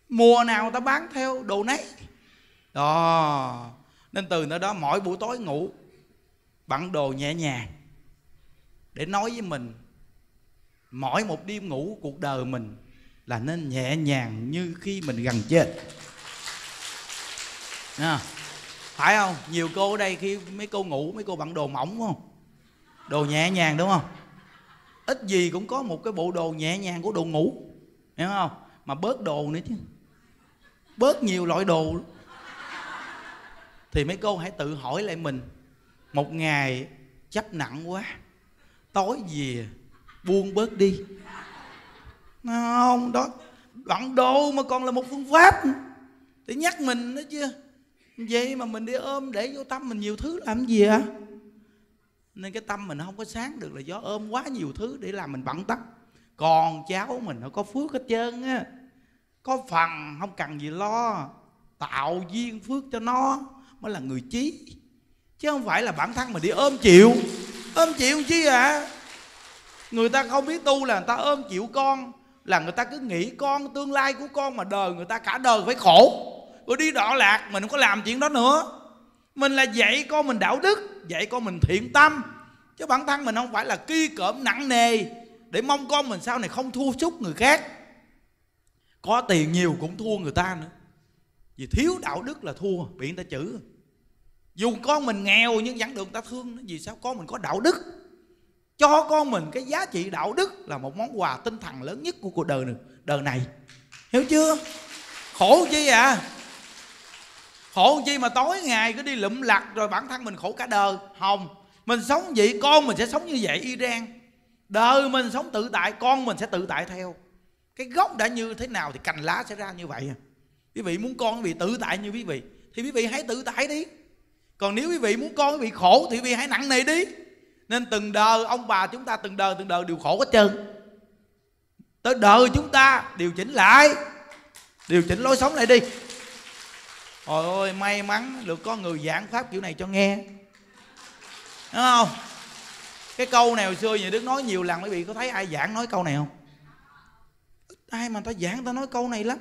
Mùa nào người ta bán theo đồ nấy đó. Nên từ nơi đó mỗi buổi tối ngủ bận đồ nhẹ nhàng để nói với mình mỗi một đêm ngủ cuộc đời mình là nên nhẹ nhàng như khi mình gần chết. À, phải không? Nhiều cô ở đây khi mấy cô ngủ mấy cô bận đồ mỏng đúng không? Đồ nhẹ nhàng đúng không? Ít gì cũng có một cái bộ đồ nhẹ nhàng của đồ ngủ, hiểu không? Mà bớt đồ nữa chứ, bớt nhiều loại đồ. Thì mấy cô hãy tự hỏi lại mình, một ngày chấp nặng quá, tối về buông bớt đi. Không, đó bận đồ mà còn là một phương pháp để nhắc mình nữa chứ. Vậy mà mình đi ôm để vô tâm mình nhiều thứ làm gì hả? Nên cái tâm mình không có sáng được là do ôm quá nhiều thứ để làm mình bận tâm. Còn cháu mình nó có phước hết trơn á, có phần không cần gì lo, tạo duyên phước cho nó mới là người trí, chứ không phải là bản thân mình đi ôm chịu. Ôm chịu chi à? Người ta không biết tu là người ta ôm chịu con, là người ta cứ nghĩ con, tương lai của con mà đời người ta cả đời phải khổ, rồi đi đọa lạc. Mình không có làm chuyện đó nữa. Mình là dạy con mình đạo đức, dạy con mình thiện tâm, chứ bản thân mình không phải là ki cỡm nặng nề để mong con mình sau này không thua chút người khác. Có tiền nhiều cũng thua người ta nữa. Vì thiếu đạo đức là thua, bị người ta chửi. Dù con mình nghèo nhưng vẫn được người ta thương. Vì sao? Con mình có đạo đức. Cho con mình cái giá trị đạo đức là một món quà tinh thần lớn nhất của cuộc đời này, đời này. Hiểu chưa? Khổ chi à? Khổ chi mà tối ngày cứ đi lụm lặt rồi bản thân mình khổ cả đời. Không, mình sống vậy con mình sẽ sống như vậy y rang. Đời mình sống tự tại, con mình sẽ tự tại theo. Cái gốc đã như thế nào thì cành lá sẽ ra như vậy à. Quý vị muốn con quý vị tự tại như quý vị thì quý vị hãy tự tại đi. Còn nếu quý vị muốn con quý vị khổ thì quý vị hãy nặng nề đi. Nên từng đời ông bà chúng ta từng đời từng đời đều khổ hết trơn. Tới đời chúng ta điều chỉnh lại, điều chỉnh lối sống lại đi. Trời ơi, may mắn được có người giảng pháp kiểu này cho nghe. Đúng không? Cái câu này hồi xưa nhà Đức nói nhiều lần. Quý vị có thấy ai giảng nói câu này không? Ai mà ta giảng ta nói câu này lắm.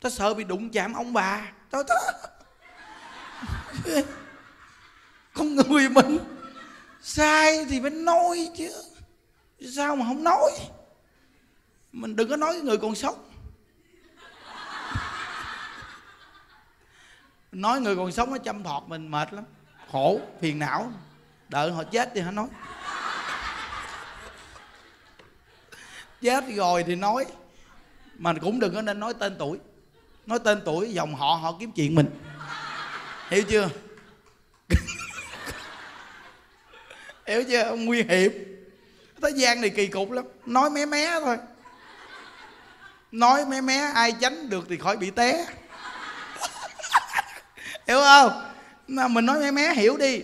Ta sợ bị đụng chạm ông bà. Ta, ta... Con người mình sai thì phải nói chứ, sao mà không nói. Mình đừng có nói người còn sống. Nói người còn sống nó châm thọt mình mệt lắm, khổ, phiền não. Đợi họ chết thì hả nói. Chết rồi thì nói. Mà cũng đừng có nên nói tên tuổi. Nói tên tuổi dòng họ họ kiếm chuyện mình. Hiểu chưa? Hiểu chưa? Nguy hiểm. Thế gian này kỳ cục lắm. Nói mé mé thôi. Nói mé mé ai tránh được thì khỏi bị té. Hiểu không? Mà mình nói mé mé hiểu đi.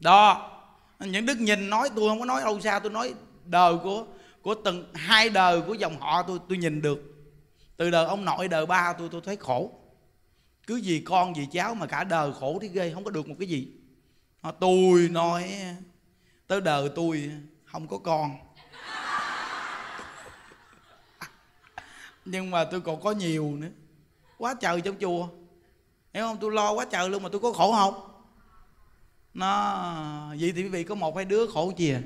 Đó. Những Đức nhìn nói tôi không có nói đâu xa. Tôi nói đời của của từng hai đời của dòng họ tôi tôi nhìn được. Từ đời ông nội đời ba tôi tôi thấy khổ. Cứ vì con vì cháu mà cả đời khổ thì ghê, không có được một cái gì. Tôi nói tới đời tôi không có con. Nhưng mà tôi còn có nhiều nữa. Quá trời trong chùa. Hiểu không? Tôi lo quá trời luôn mà tôi có khổ không? Nó vậy thì quý vị có một hai đứa khổ gì à?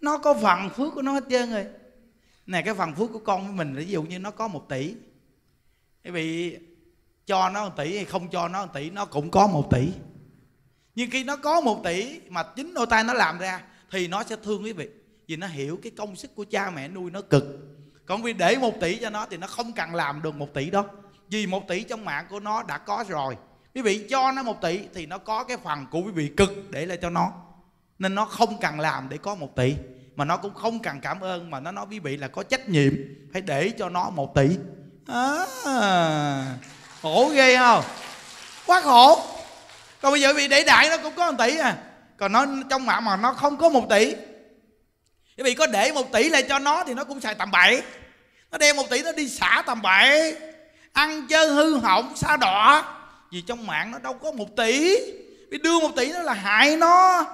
Nó có phần phước của nó hết trơn rồi. Nè, cái phần phước của con với mình, ví dụ như nó có một tỷ, quý vị cho nó một tỷ hay không cho nó một tỷ, nó cũng có một tỷ. Nhưng khi nó có một tỷ mà chính đôi tay nó làm ra thì nó sẽ thương quý vị. vì nó hiểu cái công sức của cha mẹ nuôi nó cực. Còn vì để một tỷ cho nó thì nó không cần làm được một tỷ đó, vì một tỷ trong mạng của nó đã có rồi. Quý vị cho nó một tỷ thì nó có cái phần của quý vị cực để lại cho nó, nên nó không cần làm để có một tỷ, mà nó cũng không cần cảm ơn, mà nó nói quý vị là có trách nhiệm phải để cho nó một tỷ. À, khổ ghê không? Quá khổ. Còn bây giờ vì để đại nó cũng có một tỷ à, còn nó trong mạng mà nó không có một tỷ, bởi vì có để một tỷ lại cho nó thì nó cũng xài tầm bậy. Nó đem một tỷ nó đi xả tầm bậy, ăn chơi hư hỏng xa đọa, vì trong mạng nó đâu có một tỷ. Vì đưa một tỷ nó là hại nó.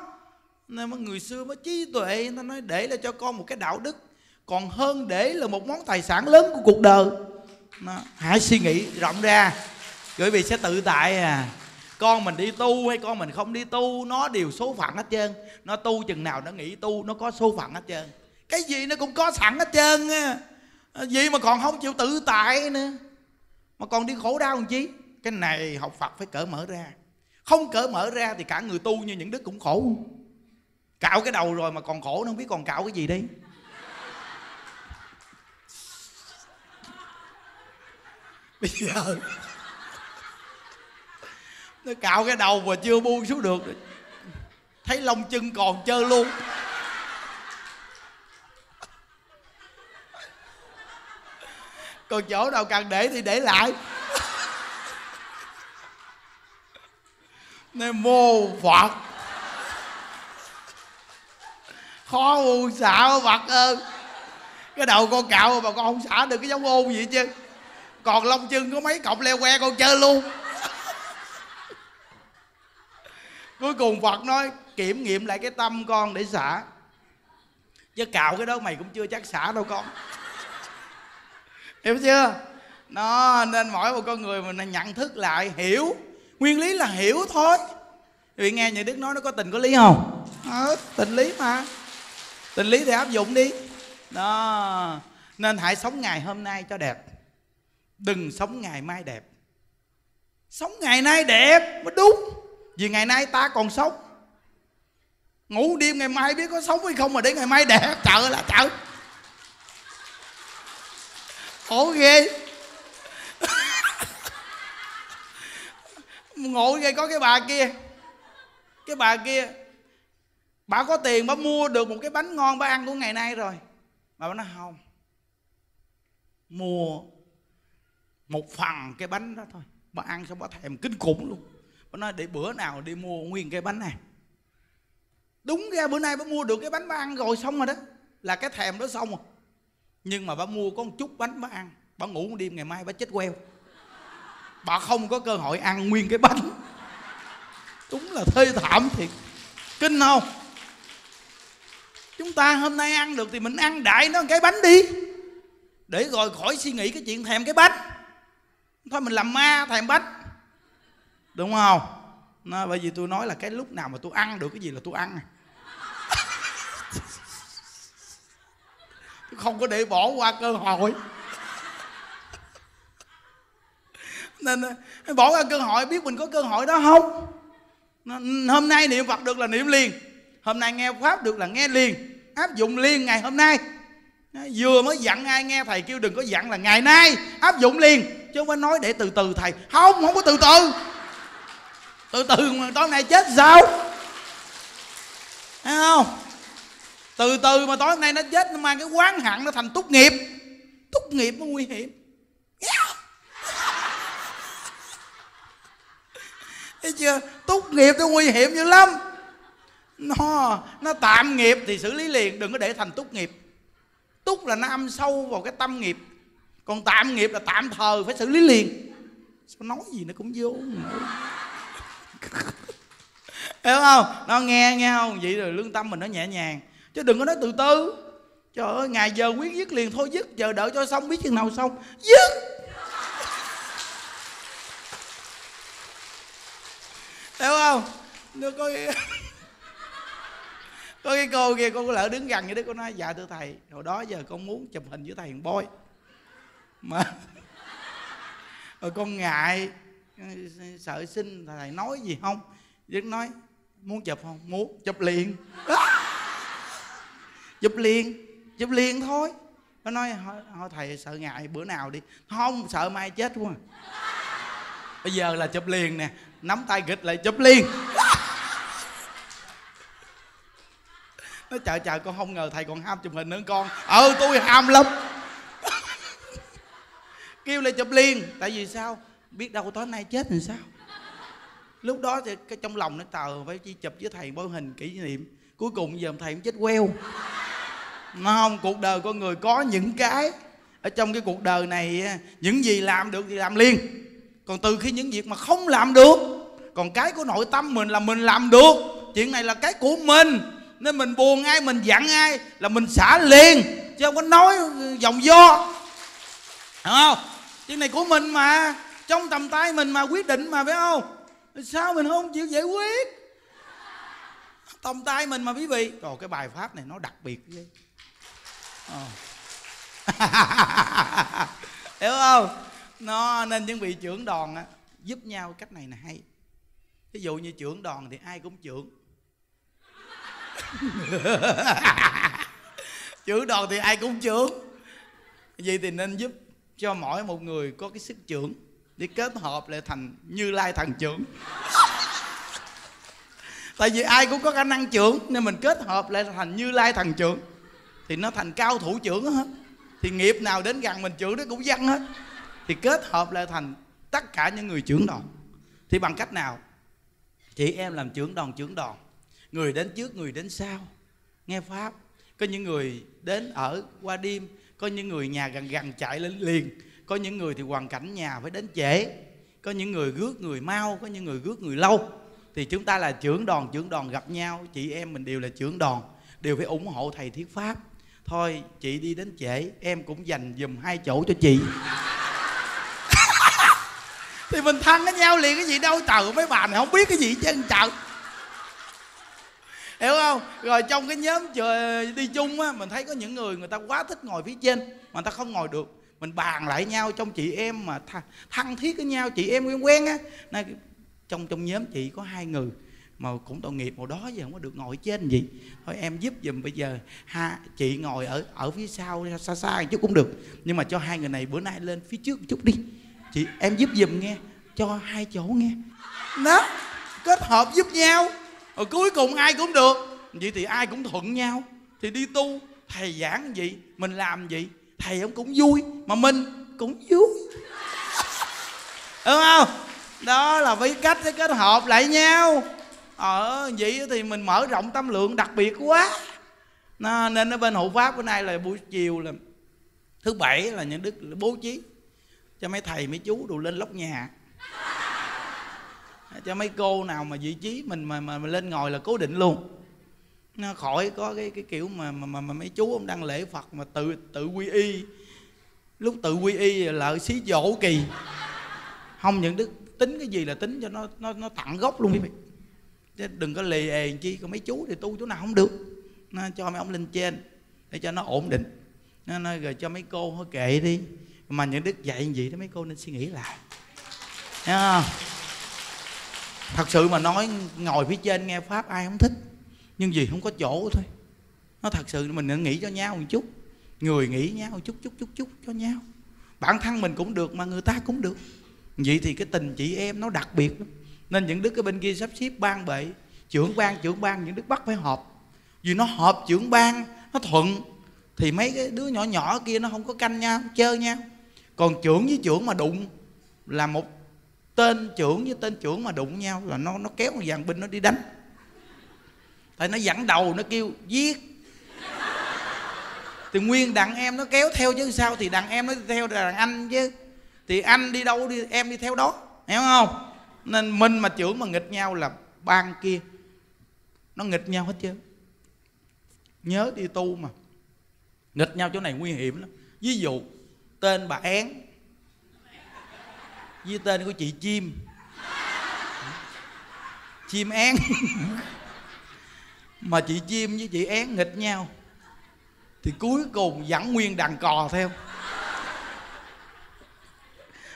Nên mà người xưa mới trí tuệ, nó nói để là cho con một cái đạo đức còn hơn để là một món tài sản lớn của cuộc đời. Nó, hãy suy nghĩ rộng ra, bởi vì sẽ tự tại à. Con mình đi tu hay con mình không đi tu, nó đều số phận hết trơn. Nó tu chừng nào nó nghĩ tu, nó có số phận hết trơn. Cái gì nó cũng có sẵn hết trơn. Gì mà còn không chịu tự tại nữa, mà còn đi khổ đau làm chi? Cái này học Phật phải cởi mở ra. Không cởi mở ra thì cả người tu như những đức cũng khổ. Cạo cái đầu rồi mà còn khổ, nó không biết còn cạo cái gì đi. Bây giờ nó cạo cái đầu mà chưa buông xuống được, thấy lông chân còn chơi luôn. Còn chỗ nào cần để thì để lại. Nên mô Phật khó u xạo Phật ơi. Cái đầu con cạo mà con không xả được cái giống ôn vậy chứ, còn lông chân có mấy cọng leo que con chơi luôn. Cuối cùng Phật nói kiểm nghiệm lại cái tâm con để xả, chứ cạo cái đó mày cũng chưa chắc xả đâu con. Hiểu chưa? Nó nên mỗi một con người mình nhận thức lại, hiểu nguyên lý là hiểu thôi. Vì nghe nhà Đức nói nó có tình có lý không? À, tình lý mà, tình lý thì áp dụng đi đó. Nên hãy sống ngày hôm nay cho đẹp, đừng sống ngày mai đẹp. Sống ngày nay đẹp mới đúng, vì ngày nay ta còn sống. Ngủ đêm ngày mai biết có sống hay không mà để ngày mai đẹp. Trời là trời, khổ ghê. Ngộ ghê. Có cái bà kia, cái bà kia bà có tiền, bà mua được một cái bánh ngon bà ăn của ngày nay rồi, mà bà nói không, mua một phần cái bánh đó thôi, bà ăn xong bà thèm kinh khủng luôn. Bà nói để bữa nào đi mua nguyên cái bánh này. Đúng ra bữa nay bà mua được cái bánh bà ăn rồi, xong rồi đó, là cái thèm đó xong rồi. Nhưng mà bà mua có một chút bánh bà ăn, bà ngủ một đêm ngày mai bà chết queo. Bà không có cơ hội ăn nguyên cái bánh. Đúng là thê thảm thiệt, kinh không? Chúng ta hôm nay ăn được thì mình ăn đại nó cái bánh đi, để rồi khỏi suy nghĩ cái chuyện thèm cái bánh. Thôi mình làm ma thèm bánh, đúng không? Nó, bởi vì tôi nói là cái lúc nào mà tôi ăn được cái gì là tôi ăn. Tôi không có để bỏ qua cơ hội. Nên bỏ qua cơ hội, biết mình có cơ hội đó không? Hôm nay niệm Phật được là niệm liền, hôm nay nghe Pháp được là nghe liền, áp dụng liền ngày hôm nay. Vừa mới dặn ai nghe thầy kêu đừng có dặn là ngày nay áp dụng liền, chứ không có nói để từ từ thầy. Không, không có từ từ. Từ từ mà tối nay chết sao? Thấy không? Từ từ mà tối nay nó chết, nó mang cái oán hận, nó thành túc nghiệp. Túc nghiệp nó nguy hiểm. Yeah. Thấy chưa? Túc nghiệp nó nguy hiểm dữ lắm. Nó, nó tạm nghiệp thì xử lý liền, đừng có để thành túc nghiệp. Túc là nó âm sâu vào cái tâm nghiệp, còn tạm nghiệp là tạm thời phải xử lý liền. Sao nói gì nó cũng vô. Hiểu không? Nó nghe nghe không? Vậy rồi lương tâm mình nó nhẹ nhàng, chứ đừng có nói từ từ. Trời ơi, ngày giờ quyết dứt liền thôi, dứt, chờ đợi cho xong, biết chừng nào xong dứt. Hiểu không? Nó có cái... có cái cô kia, cô có lỡ đứng gần vậy đó, cô nói dạ thưa thầy, hồi đó giờ con muốn chụp hình với thầy thằng Boy mà rồi con ngại sợ xin thầy nói gì không, Đức nói muốn chụp không, muốn chụp liền. Giúp liền, giúp liền thôi. Nó nói thôi thầy sợ ngại bữa nào đi. Không, sợ mai chết quá. Bây giờ là chụp liền nè. Nắm tay gịch lại chụp liền. Nó trời trời con không ngờ thầy còn ham chụp hình nữa con. Ừ tôi ham lắm. Kêu lại chụp liền. Tại vì sao? Biết đâu tối nay chết thì sao? Lúc đó thì cái trong lòng nó tờ phải chi chụp với thầy bói hình kỷ niệm. Cuối cùng giờ thầy cũng chết queo. Mà không, cuộc đời con người có những cái ở trong cái cuộc đời này, những gì làm được thì làm liền. Còn từ khi những việc mà không làm được, còn cái của nội tâm mình là mình làm được, chuyện này là cái của mình, nên mình buồn ai, mình giận ai là mình xả liền, chứ không có nói vòng vo, hiểu không? Chuyện này của mình mà, trong tầm tay mình mà, quyết định mà, phải không? Sao mình không chịu giải quyết? Tầm tay mình mà quý vị. Rồi cái bài pháp này nó đặc biệt vậy. Oh. Hiểu không? Nó nên những vị trưởng đoàn á, giúp nhau cách này là hay. Ví dụ như trưởng đoàn thì ai cũng trưởng. Trưởng đoàn thì ai cũng trưởng. Vậy thì nên giúp cho mỗi một người có cái sức trưởng để kết hợp lại thành Như Lai thần trưởng. Tại vì ai cũng có khả năng trưởng, nên mình kết hợp lại thành Như Lai thần trưởng thì nó thành cao thủ trưởng hết. Thì nghiệp nào đến gần mình trưởng nó cũng văng hết. Thì kết hợp lại thành tất cả những người trưởng đoàn. Thì bằng cách nào? Chị em làm trưởng đoàn trưởng đoàn, người đến trước người đến sau, nghe pháp. Có những người đến ở qua đêm, có những người nhà gần gần chạy lên liền, có những người thì hoàn cảnh nhà phải đến trễ, có những người rước người mau, có những người rước người lâu. Thì chúng ta là trưởng đoàn trưởng đoàn gặp nhau, chị em mình đều là trưởng đoàn, đều phải ủng hộ thầy thuyết pháp. Thôi chị đi đến trễ, em cũng dành dùm hai chỗ cho chị. Thì mình thân với nhau liền cái gì đâu. Trời, mấy bà này không biết cái gì chứ trời. Hiểu không? Rồi trong cái nhóm đi chung á, mình thấy có những người người ta quá thích ngồi phía trên mà người ta không ngồi được. Mình bàn lại nhau, trong chị em mà thân thiết với nhau, chị em quen quen á. Này, trong trong nhóm chị có hai người mà cũng tội nghiệp màu đó giờ không có được ngồi trên gì. Thôi em giúp giùm bây giờ ha, chị ngồi ở ở phía sau xa xa chứ cũng được, nhưng mà cho hai người này bữa nay lên phía trước một chút đi chị, em giúp giùm nghe, cho hai chỗ nghe đó. Kết hợp giúp nhau rồi cuối cùng ai cũng được. Vậy thì ai cũng thuận nhau thì đi tu. Thầy giảng gì mình làm gì, thầy ông cũng vui mà mình cũng vui. Đúng không? Đó là với cách để kết hợp lại nhau. Ờ, vậy thì mình mở rộng tâm lượng đặc biệt quá. Nó, nên ở bên hộ pháp bữa nay là buổi chiều là thứ bảy là những đức bố trí cho mấy thầy mấy chú đồ lên lóc nhà, cho mấy cô nào mà vị trí mình mà, mà, mà lên ngồi là cố định luôn. Nó khỏi có cái cái kiểu mà mà, mà, mà mấy chú ông đăng lễ Phật mà tự tự quy y, lúc tự quy y lợi xí dỗ kỳ. Không, những đức tính cái gì là tính cho nó nó nó tặng gốc luôn quý vị. Chứ đừng có lì ề chi, còn mấy chú thì tu chỗ nào không được. Nó cho mấy ông lên trên để cho nó ổn định. Nó nói rồi cho mấy cô thôi kệ đi. Mà những đức dạy như vậy đó mấy cô nên suy nghĩ lại. À, thật sự mà nói ngồi phía trên nghe pháp ai không thích, nhưng vì không có chỗ thôi. Nó thật sự mình nên nghĩ cho nhau một chút. Người nghĩ nhau một chút chút chút chút cho nhau. Bản thân mình cũng được mà người ta cũng được. Vậy thì cái tình chị em nó đặc biệt lắm. Nên những đức ở bên kia sắp xếp ban bệ, trưởng ban trưởng ban những đức bắt phải họp. Vì nó họp trưởng ban nó thuận thì mấy cái đứa nhỏ nhỏ kia nó không có canh nhau, chơi nhau. Còn trưởng với trưởng mà đụng là một tên trưởng với tên trưởng mà đụng nhau là nó nó kéo một dàn binh nó đi đánh. Tại nó dẫn đầu nó kêu giết. Thì nguyên đàn em nó kéo theo chứ sao, thì đàn em nó theo đàn anh chứ. Thì anh đi đâu đi em đi theo đó, hiểu không? Nên mình mà trưởng mà nghịch nhau là ban kia nó nghịch nhau hết trơn. Nhớ đi tu mà nghịch nhau chỗ này nguy hiểm lắm. Ví dụ tên bà Én với tên của chị Chim Chim Én mà chị Chim với chị Én nghịch nhau thì cuối cùng dẫn nguyên đàn cò theo.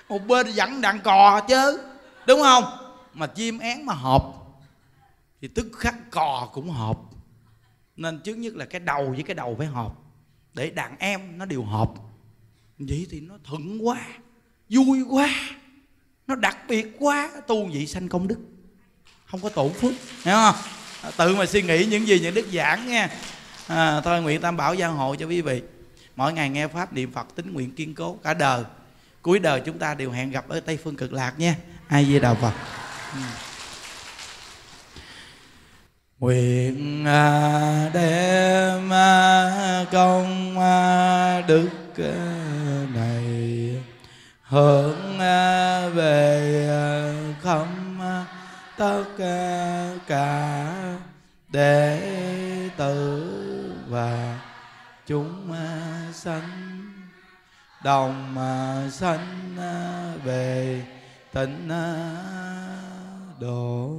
Một bên dẫn đàn cò chứ, đúng không? Mà Chim Én mà họp thì tức khắc cò cũng họp. Nên trước nhất là cái đầu với cái đầu phải hợp, để đàn em nó đều hợp. Vậy thì nó thuận quá, vui quá, nó đặc biệt quá, tu vị sanh công đức, không có tổn phước, hiểu không? Tự mà suy nghĩ những gì những đức giảng nghe. À, thôi nguyện Tam Bảo gia hộ cho quý vị mỗi ngày nghe pháp niệm Phật, tín nguyện kiên cố cả đời, cuối đời chúng ta đều hẹn gặp ở Tây Phương Cực Lạc nha. A Di Đà Phật. Ừ. Nguyện đem công đức này hướng về khâm tất cả đệ tử và chúng sanh, đồng sanh về tịnh độ.